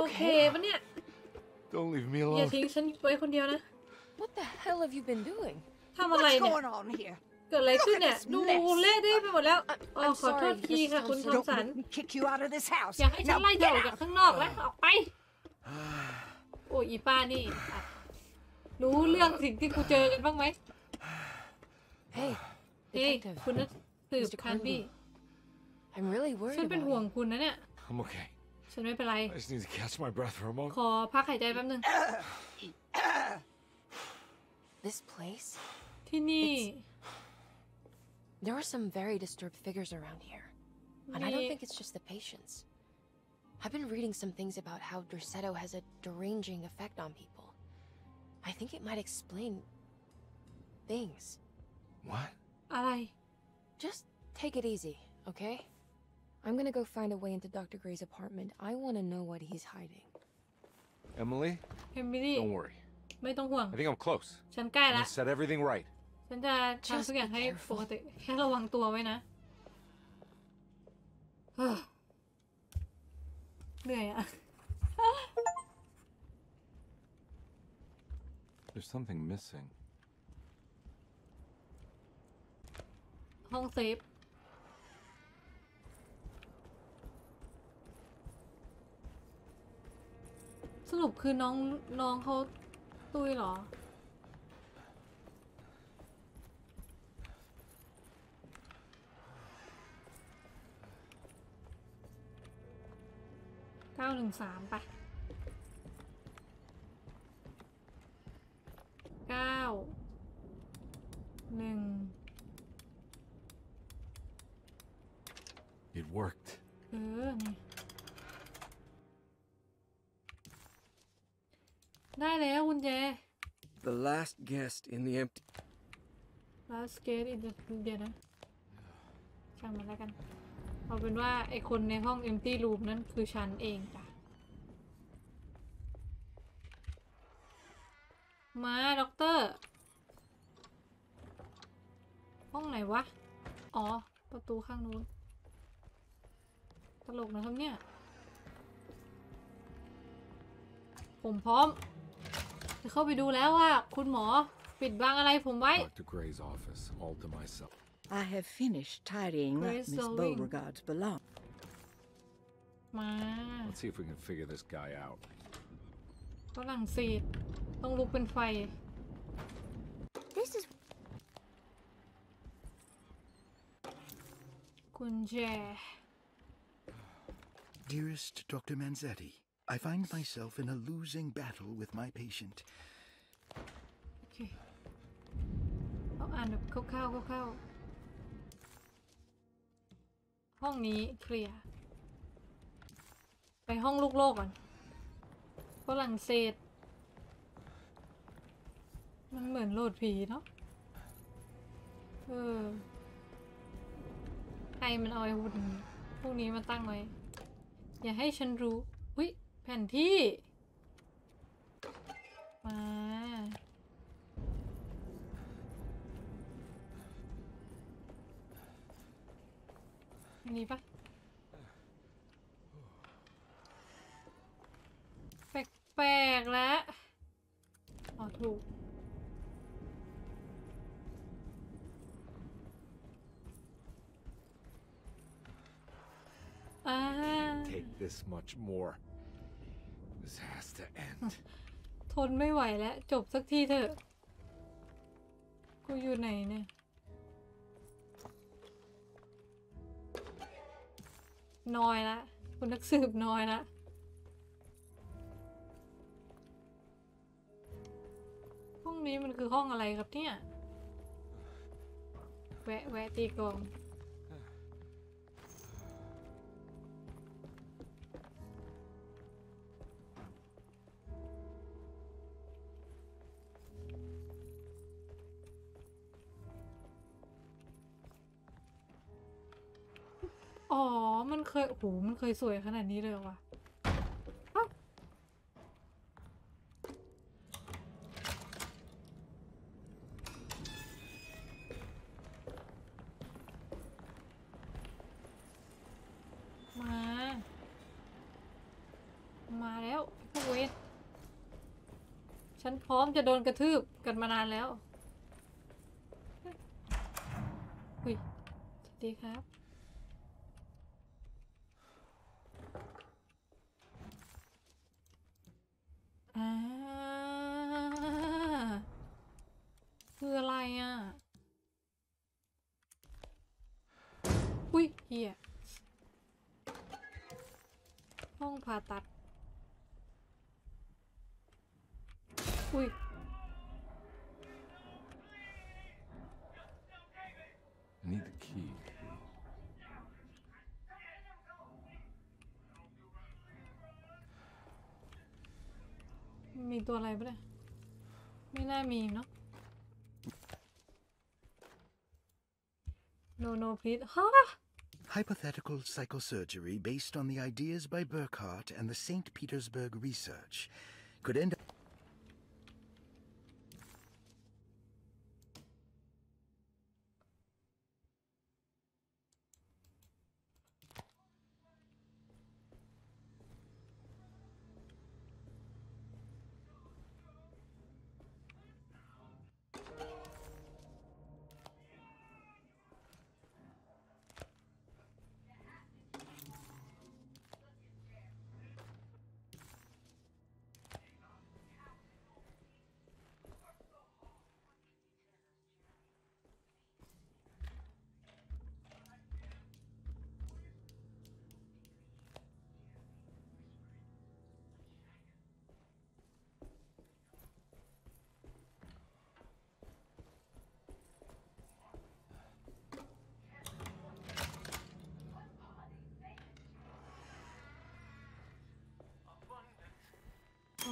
โอเคปะเนี่ย Don't leave me alone อย่าทิ้งฉันไว้คนเดียวนะ What the hell have you been doing ทำอะไรเนี่ยเกิดอะไรขึ้นเนี่ยดูเละได้ไปหมดแล้วอ๋อขอโทษทีค่ะคุณทอมสันอยากให้ฉันไล่เดี่ยวจากข้างนอกแล้วออกไปโอ้ยอีป้านี่รู้เรื่องสิ่งที่กูเจอกันบ้างไหมเฮ้ยคุณนักสืบคันบี้ฉันเป็นห่วงคุณนะเนี่ยฉันไม่เป็นไรขอพักหายใจแป๊บนึงที่นี่อะไร Just take it easy, okay?I'm gonna go find a way into Dr. Gray's apartment. I want to know what he's hiding. Emily? Emily. Don't worry. ไม่ต้องห่วง I think I'm close. ฉันใกล้แล้ว I set everything right. ฉันจะทำทุกอย่างให้ปกติแค่ระวังตัวไว้นะเหนื่อยอะ There's something missing. ห้องเซฟสรุปคือน้องเขาตุยเหรอ913ไป9 1 It worked นี่ได้แล้วคุณเจ The last guest in the empty Last guest in the เดี๋ยวนะช่างมันแล้วกันเอาเป็นว่าไอคนในห้อง empty room นั่นคือฉันเองจ้ะมาด็อกเตอร์ห้องไหนวะอ๋อประตูข้างนู้นตลกนะครับเนี่ยผมพร้อมจะเข้าไปดูแล้วว่าคุณหมอปิดบังอะไรผมไว้ Dr. Gray's office all to myself I have finished tidying up Miss Beauregard's belongings มา Let's see if we can figure this guy out ฝรั่งเศสต้องลุกเป็นไฟ This is กุญแจ Dearest Dr. Manzetti I find myself in a losing battle with my patient. Okay. เอาอ่านแบบคร่าวๆห้องนี้เคลียร์ไปห้องลูกโลกก่อนฝรั่งเศสมันเหมือนโหลดผีเนาะใครมันเอาไอ้หุ่นพวกนี้มาตั้งไว้อย่าให้ฉันรู้แผนที่มา นี่ปะแปลกแล้วอ๋อถูกTake this much more. This has to end. ทนไม่ไหวแล้วจบสักทีเถอะกูอยู่ไหนเนี่ยน้อยละคุณนักสืบน้อยละห้องนี้มันคือห้องอะไรครับเนี่ยแวะตีกลองอ๋อมันเคยโอ้โหมันเคยสวยขนาดนี้เลยว่ะมาแล้วพวกเวทฉันพร้อมจะโดนกระทืบกันมานานแล้วอุ้ยสวัสดีครับคืออะไรอ่ะอุ้ยเหี้ยห้องผ่าตัดอุ้ย I need the key. มีตัวอะไรปะเนี่ยไม่น่ามีเนาะNo, please. Huh? Hypothetical psychosurgery based on the ideas by Burkhardt and the St. Petersburg research could end up.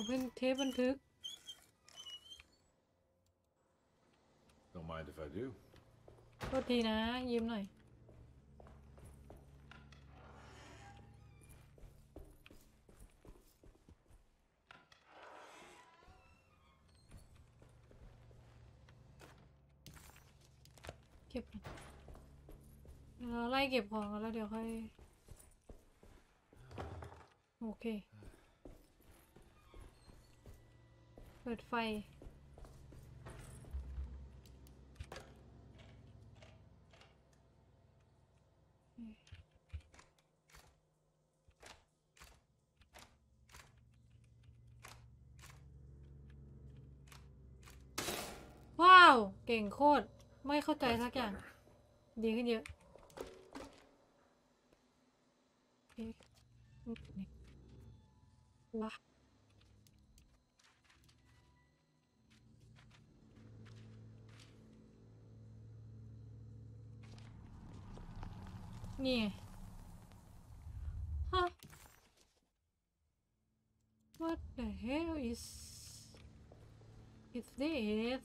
เป็นเทปบันทึก Don't mind if I do โทษทีนะยิ้มหน่อยเก็บเราไล่เก็บของกันแล้วเดี๋ยวค่อยโอเคเปิดไฟว้าวเก่งโคตรไม่เข้าใจสักอย่างดีขึ้นเยอะว้านี่ฮะ What the hell is this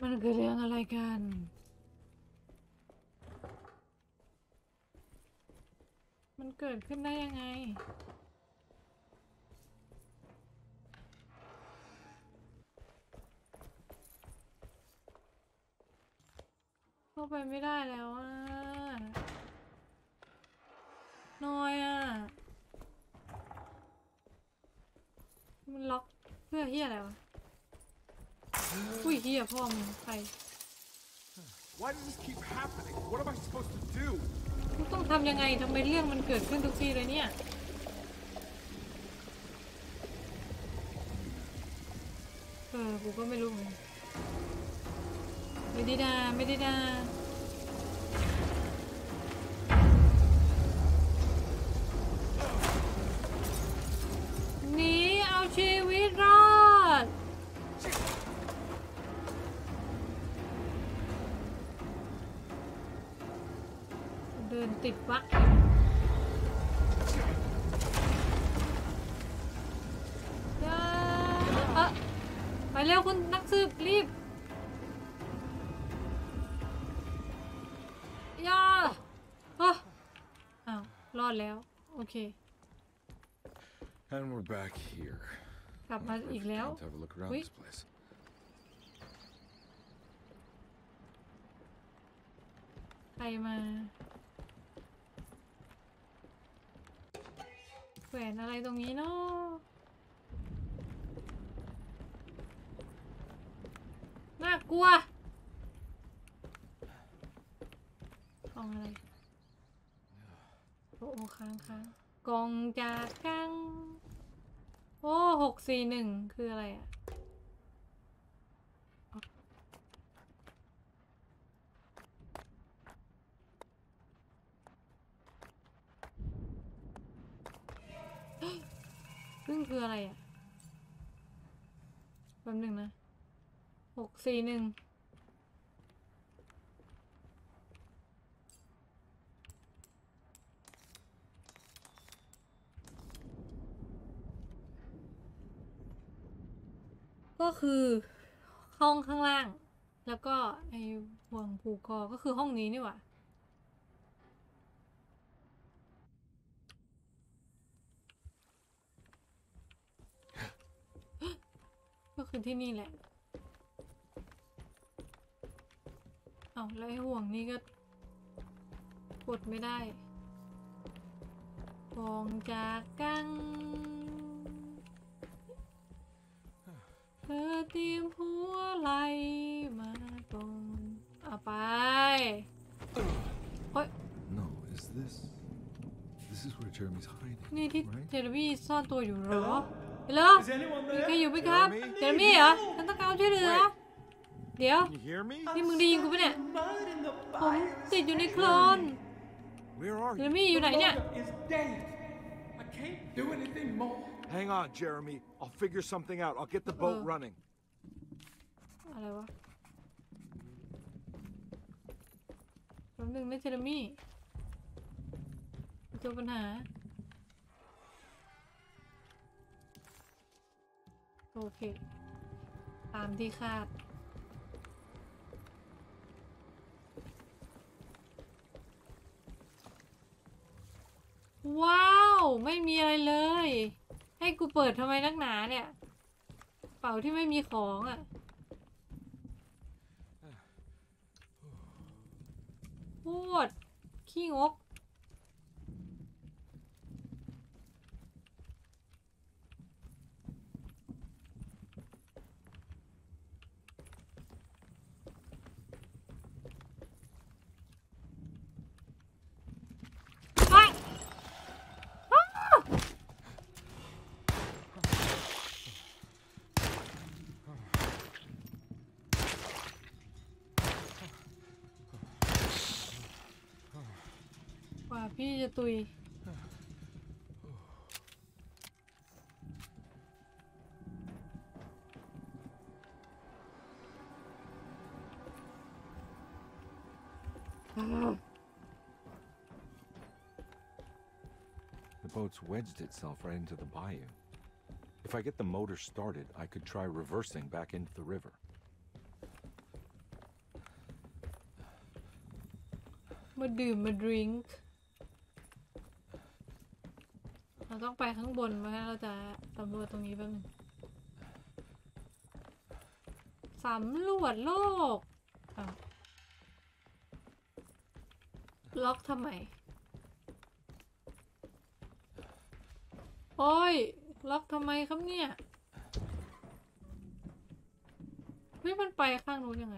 มันคือเรื่องอะไรกันมันเกิดขึ้นได้ยังไง เข้าไปไม่ได้แล้วอ่ะนอยอ่ะมันล็อกเพื่อเฮียอะไรวะอุ้ยเฮียพ่อมึงใครกูต้องทำยังไงทำไมเรื่องมันเกิดขึ้นทุกทีเลยเนี่ยกูก็ไม่รู้ไม่ได้ด่าไม่ได้ด่าหนีเอาชีวิตรอดเดินติดวะไปเร็วคุณนักสืบรีบย่าอ้าวรอดแล้วโอเคกลับมาอีกแล้ววิไปมาแขวนอะไรตรงนี้เนาะน่ากลัวกองอะไรโอ้ค้างกองจากกังโอ้641คืออะไรอ่ะซึ่งคืออะไรอ่ะแป๊บนึงนะ641ก็คือห้องข้างล่างแล้วก็ไอ้ห่วงผูกคอก็คือห้องนี้นี่หว่าก็คือที่นี่แหละแล้วไอ้ห่วงนี่ก็กดไม่ได้กองจากกังเธอเตรียมหัวไหลมาตรงเอาไปเฮ้ยนี่ที่เจอร์มี่ซ่อนตัวอยู่เหรอเหรอมีใครอยู่ไหมครับเจอร์มี่เหรอฉันต้องการช่วยเหลือเดี๋ยวนี่มึงได้ยินกูปะเนี่ยผมติดอยู่ในโคลนเจอร์มี่อยู่ไหนเนี่ยอะไรวะแป๊บนึงนะเจอร์มี่เจอปัญหาโอเคตามที่คาดว้าวไม่มีอะไรเลยให้กูเปิดทำไมนักหนาเนี่ยเป่าที่ไม่มีของอ่ะพูดขี้งกพี่จะตุยThe boat's wedged itself right into the bayou. If I get the motor started, I could try reversing back into the river. มาดื่มมาดื่มเราต้องไปข้างบนมาเราจะสำรวจตรงนี้แป๊บนึงสำรวจโลก ล็อกทำไมโอ้ยล็อกทำไมครับเนี่ยเฮ้ยมันไปข้างนู้นยังไง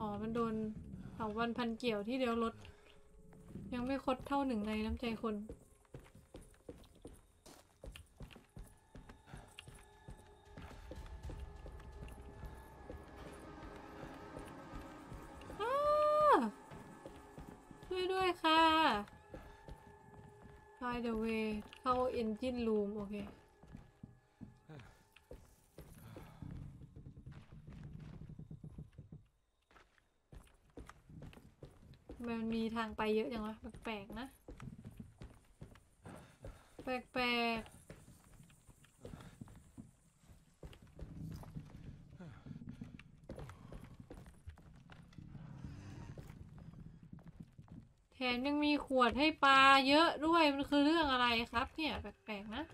อ๋อมันโดนเถาวัลย์พันเกี่ยวที่เดียวรถยังไม่คดเท่าหนึ่งในน้ำใจคนช่วยด้วยค่ะ By the way เข้า Engine Room โอเคมันมีทางไปเยอะจังวะแปลกๆนะแปลกๆแถมยังมีขวดให้ปลาเยอะด้วยมันคือเรื่องอะไรครับเนี่ยแปลกๆนะ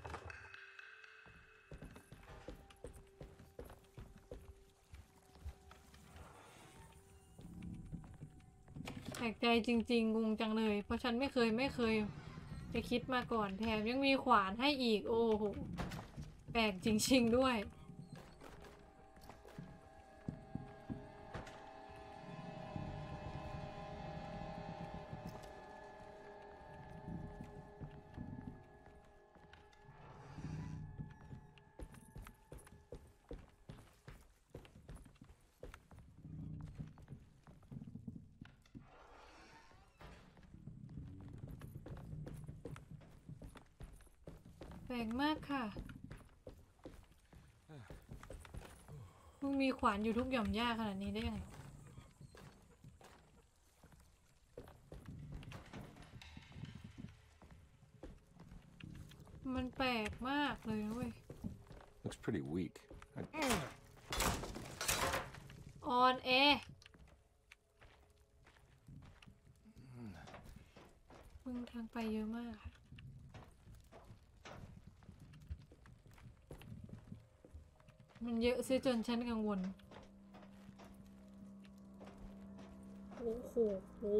แปลกใจจริงๆงงจังเลยเพราะฉันไม่เคยจะคิดมาก่อนแถมยังมีขวานให้อีกโอ้โหแปลกจริงๆด้วยแรงมากค่ะมึงมีขวานอยู่ทุกหย่อมหญ้าขนาดนี้ได้ยังไงมันแปลกมากเลยเว้ย Looks pretty weak อ่อนแอมึงทางไปเยอะมากค่ะมันเยอะเสียจนฉันกังวลโอ้โหโอ้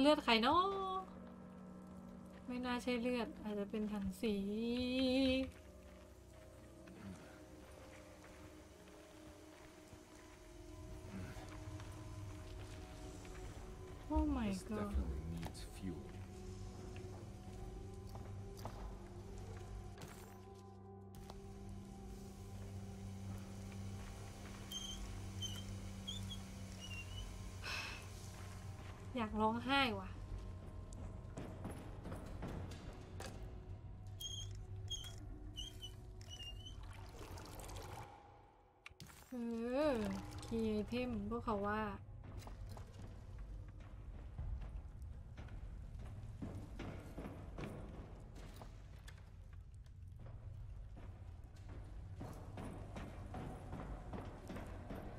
เลือดไข่เนาะไม่น่าใช่เลือดอาจจะเป็นถังสีโอ้ my godอยากร้องไห้ว่ะคีย์ไอเทมพวกเขาว่า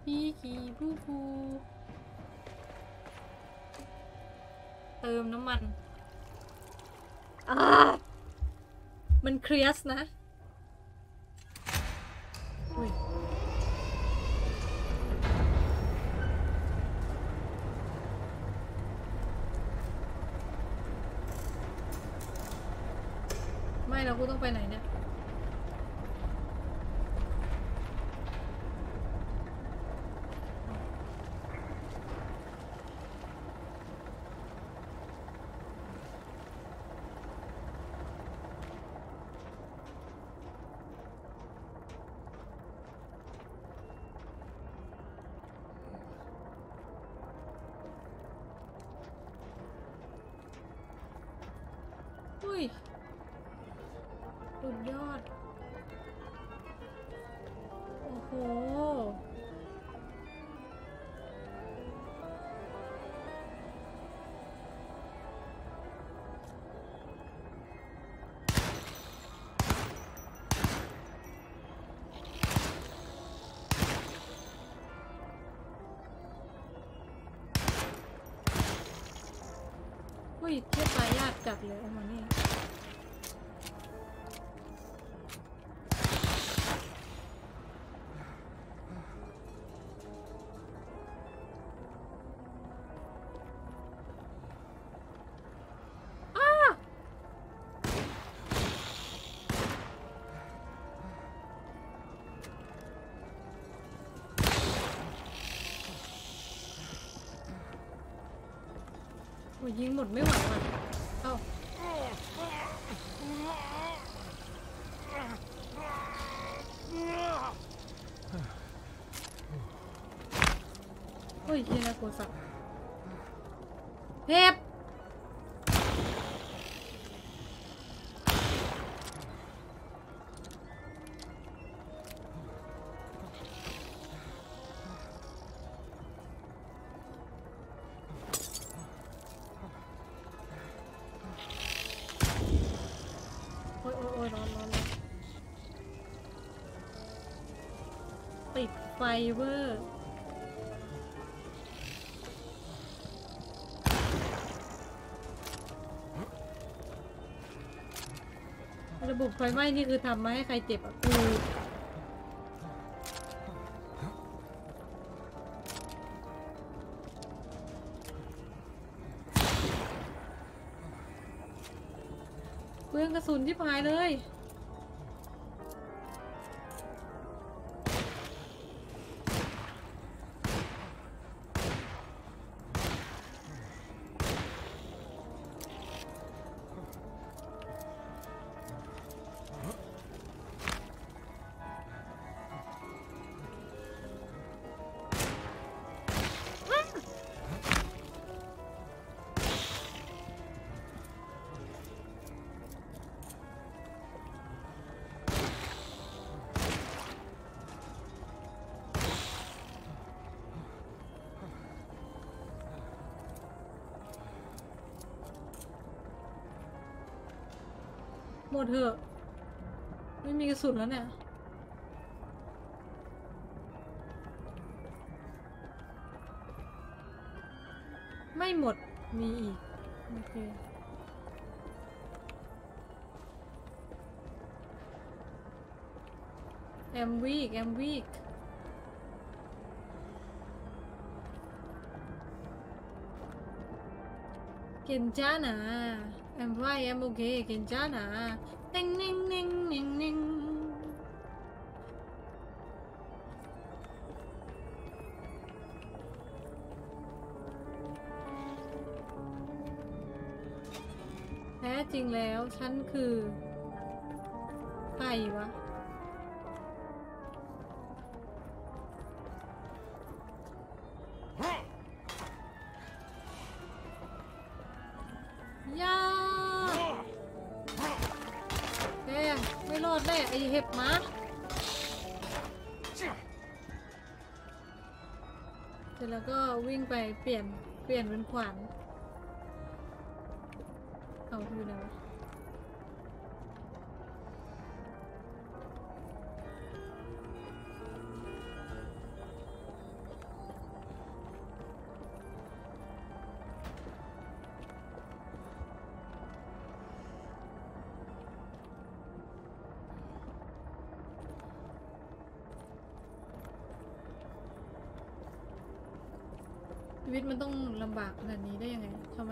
พีคีผู้คูเติมน้ำมันมันเครียสนะไม่เรากูต้องไปไหนเนี่ยสุดยอดโอ้โหเฮ้ยเทียบตายยากจัดเลยมันนี่ โอ้ยิงหมดไม่ไหวว่ะเอ้าโอ้ยเฮียนะโกสักเฮ็บไฟเวอร์ระบบไฟไหม้นี่คือทำมาให้ใครเจ็บอ่ะกูเปลืองกระสุนที่พายเลยหมดเถอะไม่มีกระสุนแล้วเนี่ยไม่หมดมีอีกโอเคแอมวีกแอมวีกเก่งจ้านะI'm fine, I'm okay, Kinjana. Ding, ding, ding, ding, ding. That's true. Now, I'm who? Who?เปลี่ยนเป็นขวานเอาดูนะชีวิตมันต้องลำบากขนาดนี้ได้ยังไงทำไม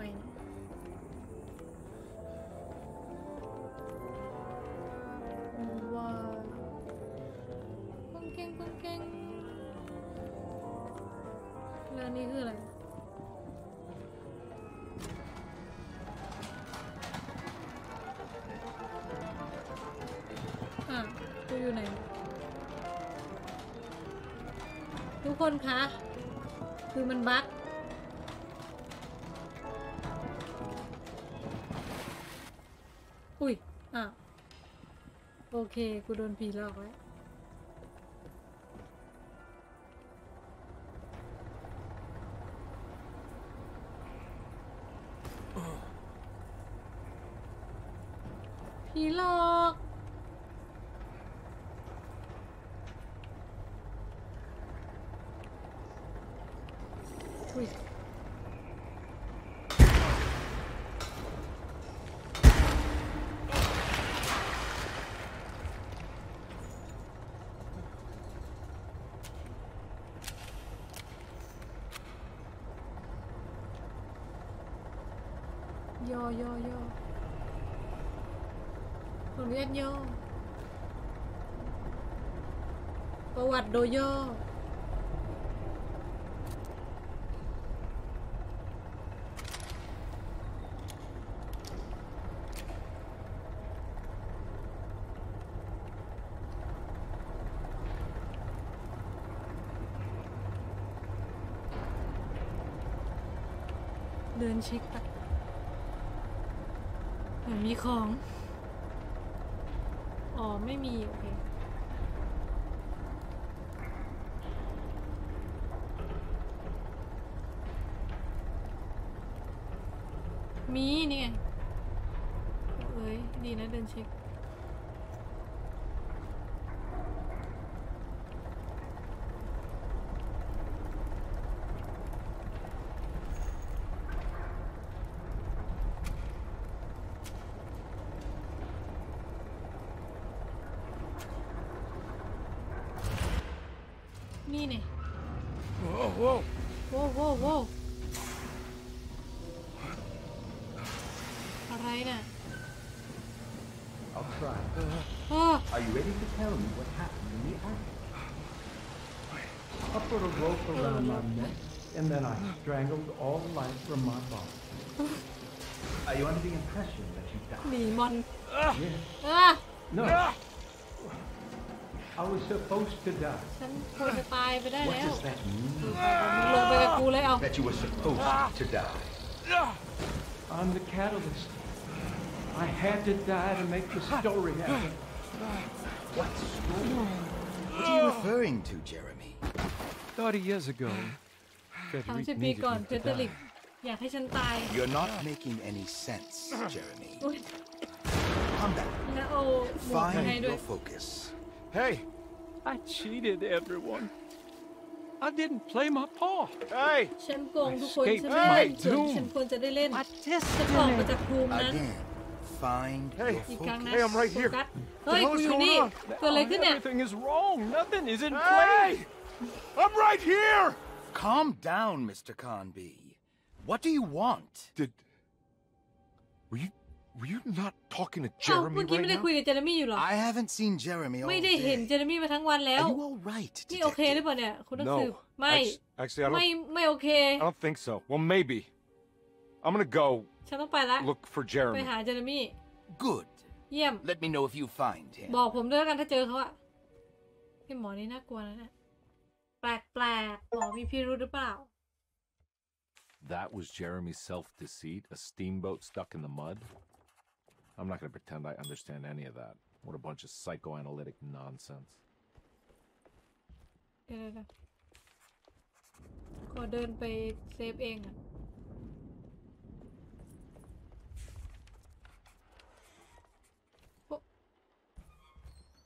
ว้าวกงเก่งกงเก่งแล้วนี่คืออะไรอ่ะกูอยู่ไหนทุกคนคะคือมันบั๊กโอเคกูโดนผีหลอกแล้วผีหลอกอุ้ยโยคนเวียดโยประวัติโดโย เดินเช็คไปเหมือนมีของอ๋อไม่มีโอเคมีนี่ไงเอ้ยดีนะเดินเช็คนี่เนี่ยโว้อะไรน่ะ I'll try. Are you ready to tell me what happened in the attic? I put a rope around my neck and then I strangled all life from my body. Are you under the impression that you died? หนีมันNo. I was supposed to die. ฉันควรจะตายไปได้แล้ว What does that mean? ลงไปกับกูเลยเอา That you were supposed to die. I'm the catalyst. I had to die to make the story happen. What story? What are you referring to, Jeremy? 30 years ago, Frederick needed me to die. อยากให้ฉันตาย You're not making any sense, Jeremy. Come back. Find your focus.Hey, I cheated everyone. I didn't play my part. Hey, I escaped my doom. I tested it. Again, find your focus. Hey, I'm right here. What the hell is going on? Everything is wrong. Nothing is in play. I'm right here. Calm down, Mr. Conby. What do you want? Were you not talking to Jeremy right now? I haven't seen Jeremy all day. ไม่ได้เห็น Jeremy มาทั้งวันแล้ว Are you all right? นี่โอเคหรือเปล่าเนี่ยคุณนักสืบไม่ไม่โอเค I don't think so. Well, maybe. I'm gonna go. ฉันต้องไปละ Look for Jeremy. ไปหา Jeremy. Good. เยี่ยม Let me know if you find him. บอกผมด้วยแล้วกันถ้าเจอเขาอะไอ้หมอนี่น่ากลัวนะเนี่ยแปลกๆหมอมีพิรุธหรือเปล่า That was Jeremy's self-deceit, a steamboat stuck in the mud.I'm not going to pretend I understand any of that. What a bunch of psychoanalytic nonsense. ขอเดินไปเซฟเองอะ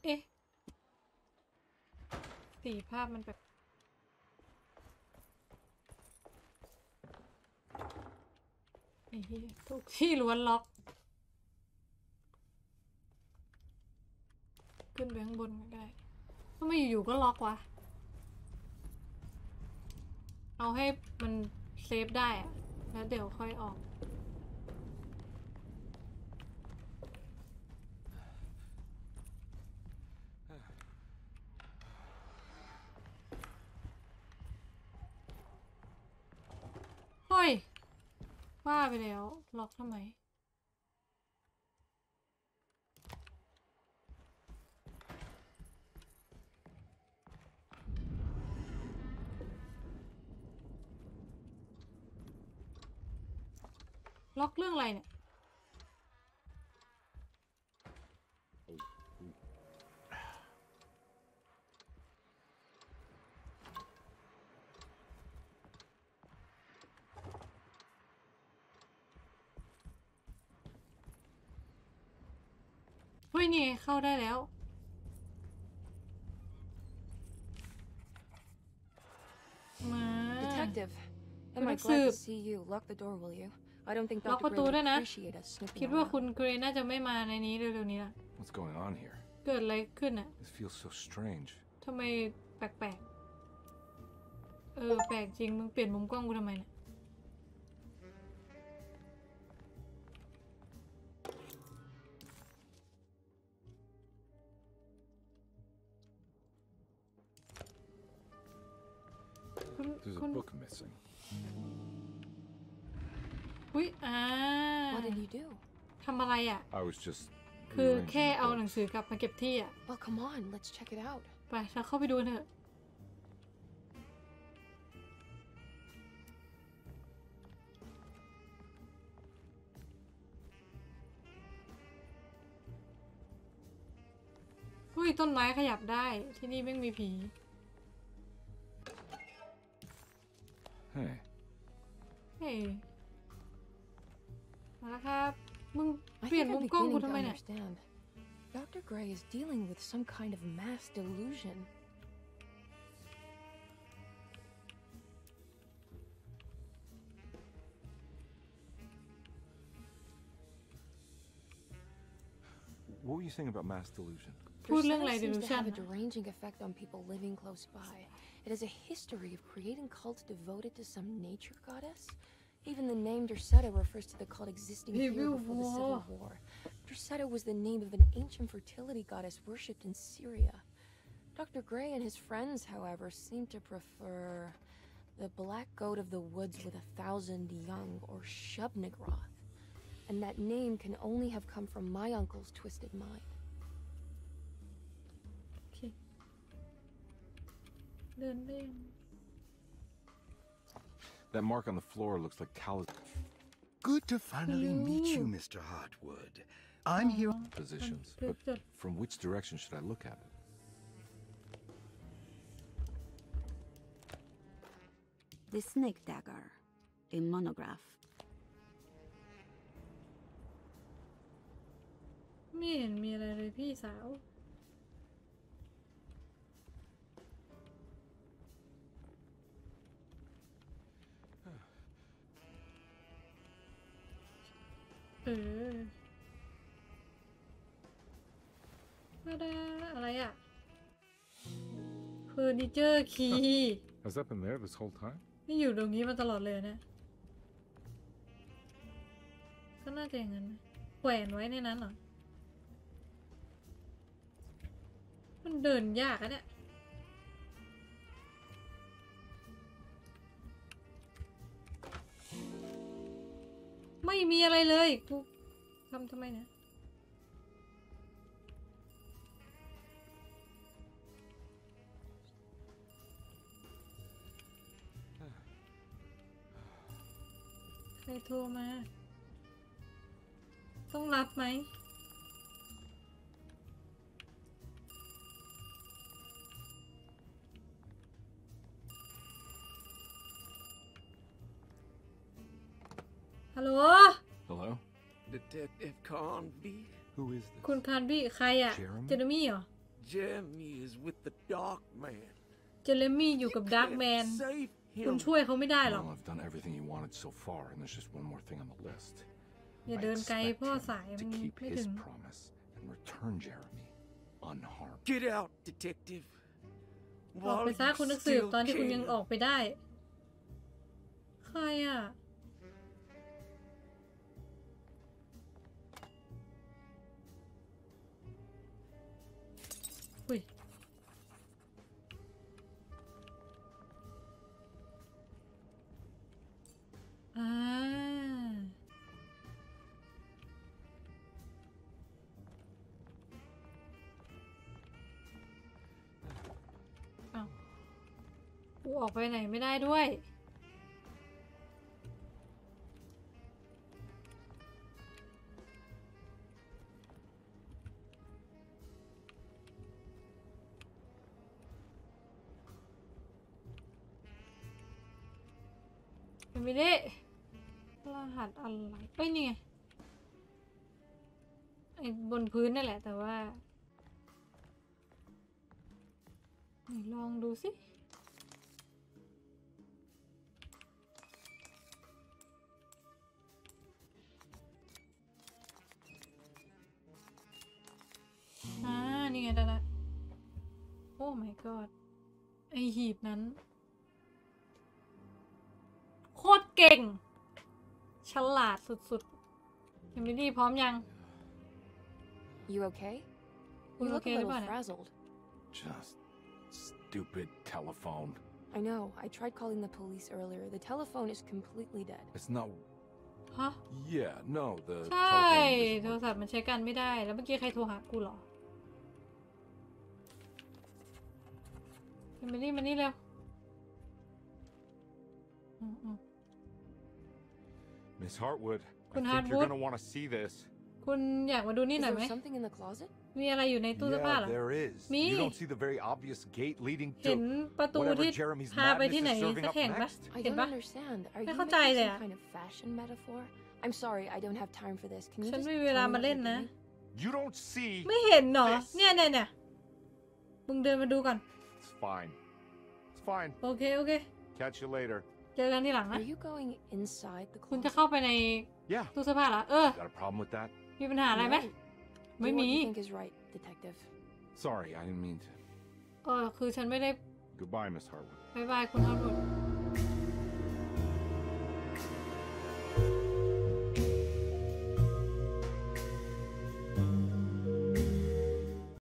เอ๊ะสีภาพมันแบบไอ้เหี้ยทุกที่ล้วนล็อกขึ้นไปข้างบนก็ได้ทำไมอยู่ๆก็ล็อกวะเอาให้มันเซฟได้อะแล้วเดี๋ยวค่อยออกเฮ้ยว่าไปแล้วล็อกทำไมล็อกเรื่องอะไรเนี่ยเฮ้ยนี่เข้าได้แล้วมา Detective, am I glad to see you. Lock the door, will you?ล็อกประตูด้วยนะคิดว่าคุณเกรย์น่าจะไม่มาในนี้เร็วๆนี้ล่ะเกิดอะไรขึ้นอ่ะทำไมแปลกๆแปลกจริงมึงเปลี่ยนมุมกล้องกูทำไมเนี่ยคุณทำอะไรอ่ะคือแค่เอาหนังสือกลับมาเก็บที่อ่ะไปเราเข้าไปดูเถอะ ยต้นไม้ขยับได้ที่นี่แม่งมีผีเฮ้ยเฮ้ยมาแล้วครับมึงเปลี่ยนมุมกล้องกูทำไมเนี่ย Dr. Gray is dealing with some kind of mass delusion. พูดเรื่องอะไร delusion นะ deranging effect on people living close by. It has a history of creating cults devoted to some nature goddess. Even the name Dorsetta refers to the cult existing here before the Civil War. Dorsetta was the name of an ancient fertility goddess worshipped in Syria. Dr. Gray and his friends, however, seem to prefer the black goat of the woods with 1,000 young, or Shub-Niggurath. And that name can only have come from my uncle's twisted mind. Okay. That mark on the floor looks like callus. Good to finally meet you, Mr. Hartwood. I'm here. Positions, but from which direction should I look at it? The snake dagger, a monograph. ไม่เห็นมีอะไรเลยพี่สาวอะไรอ่ะเฟอร์นิเจอร์คีย์นี่อยู่ตรงนี้มาตลอดเลยนะก็น่าจะอย่างนั้นแขวนไว้ในนั้นเหรอมันเดินยากอะเนี่ยไม่มีอะไรเลยกูทำไมเนี่ยใครโทรมาต้องรับไหมHello? Detective Conby? Who is this? คุณคานบี้ใครอ่ะ Jeremy เหรอ Jeremy is with the Darkman. Jeremy อยู่กับ Darkman คุณช่วยเขาไม่ได้หรอก I've done everything you wanted so far and there's just one more thing on the list. อย่าเดินไกลพ่อสายมันไม่ถึง promise and return Jeremy unharmed. Get out, detective. ออกไปซะคุณนักสืบตอนที่คุณยังออกไปได้ใครอ่ะออกไปไหนไม่ได้ด้วยไม่ได้รหัสอะไรเอ้ยนี่ไงไอ้บนพื้นนั่นแหละแต่ว่าลองดูสินี่ไงละโอ้ my god ไอหีบนั้นโคตรเก่งฉลาดสุดๆยังไม่ดีพร้อมยัง You okay? You look a little frazzled. Just stupid telephone. I know. I tried calling the police earlier. The telephone is completely dead. It's not. Huh? Yeah. No. The. ใช่โทรศัพท์มันใช้กันไม่ได้แล้วเมื่อกี้ใครโทรหากูหรอมานี่แล้ว Miss Hartwood, I think you're gonna want to see this. คุณอยากมาดูนี่หน่อยไหม มีอะไรอยู่ในตู้เสื้อผ้าเหรอมีเห็นประตูที่พาไปที่ไหนสักแห่งปะเห็นปะไม่เข้าใจเลยอะฉันไม่มีเวลามาเล่นนะไม่เห็นหรอเนี่ยเนี่ยมึงเดินมาดูก่อนโอเคโอเคเจอกันที่หลังนะคุณจะเข้าไปในตู้เสื้อผ้าเหรอมีปัญหาอะไรไหมไม่มีคือฉันไม่ได้บายบายคุณฮาร์วูด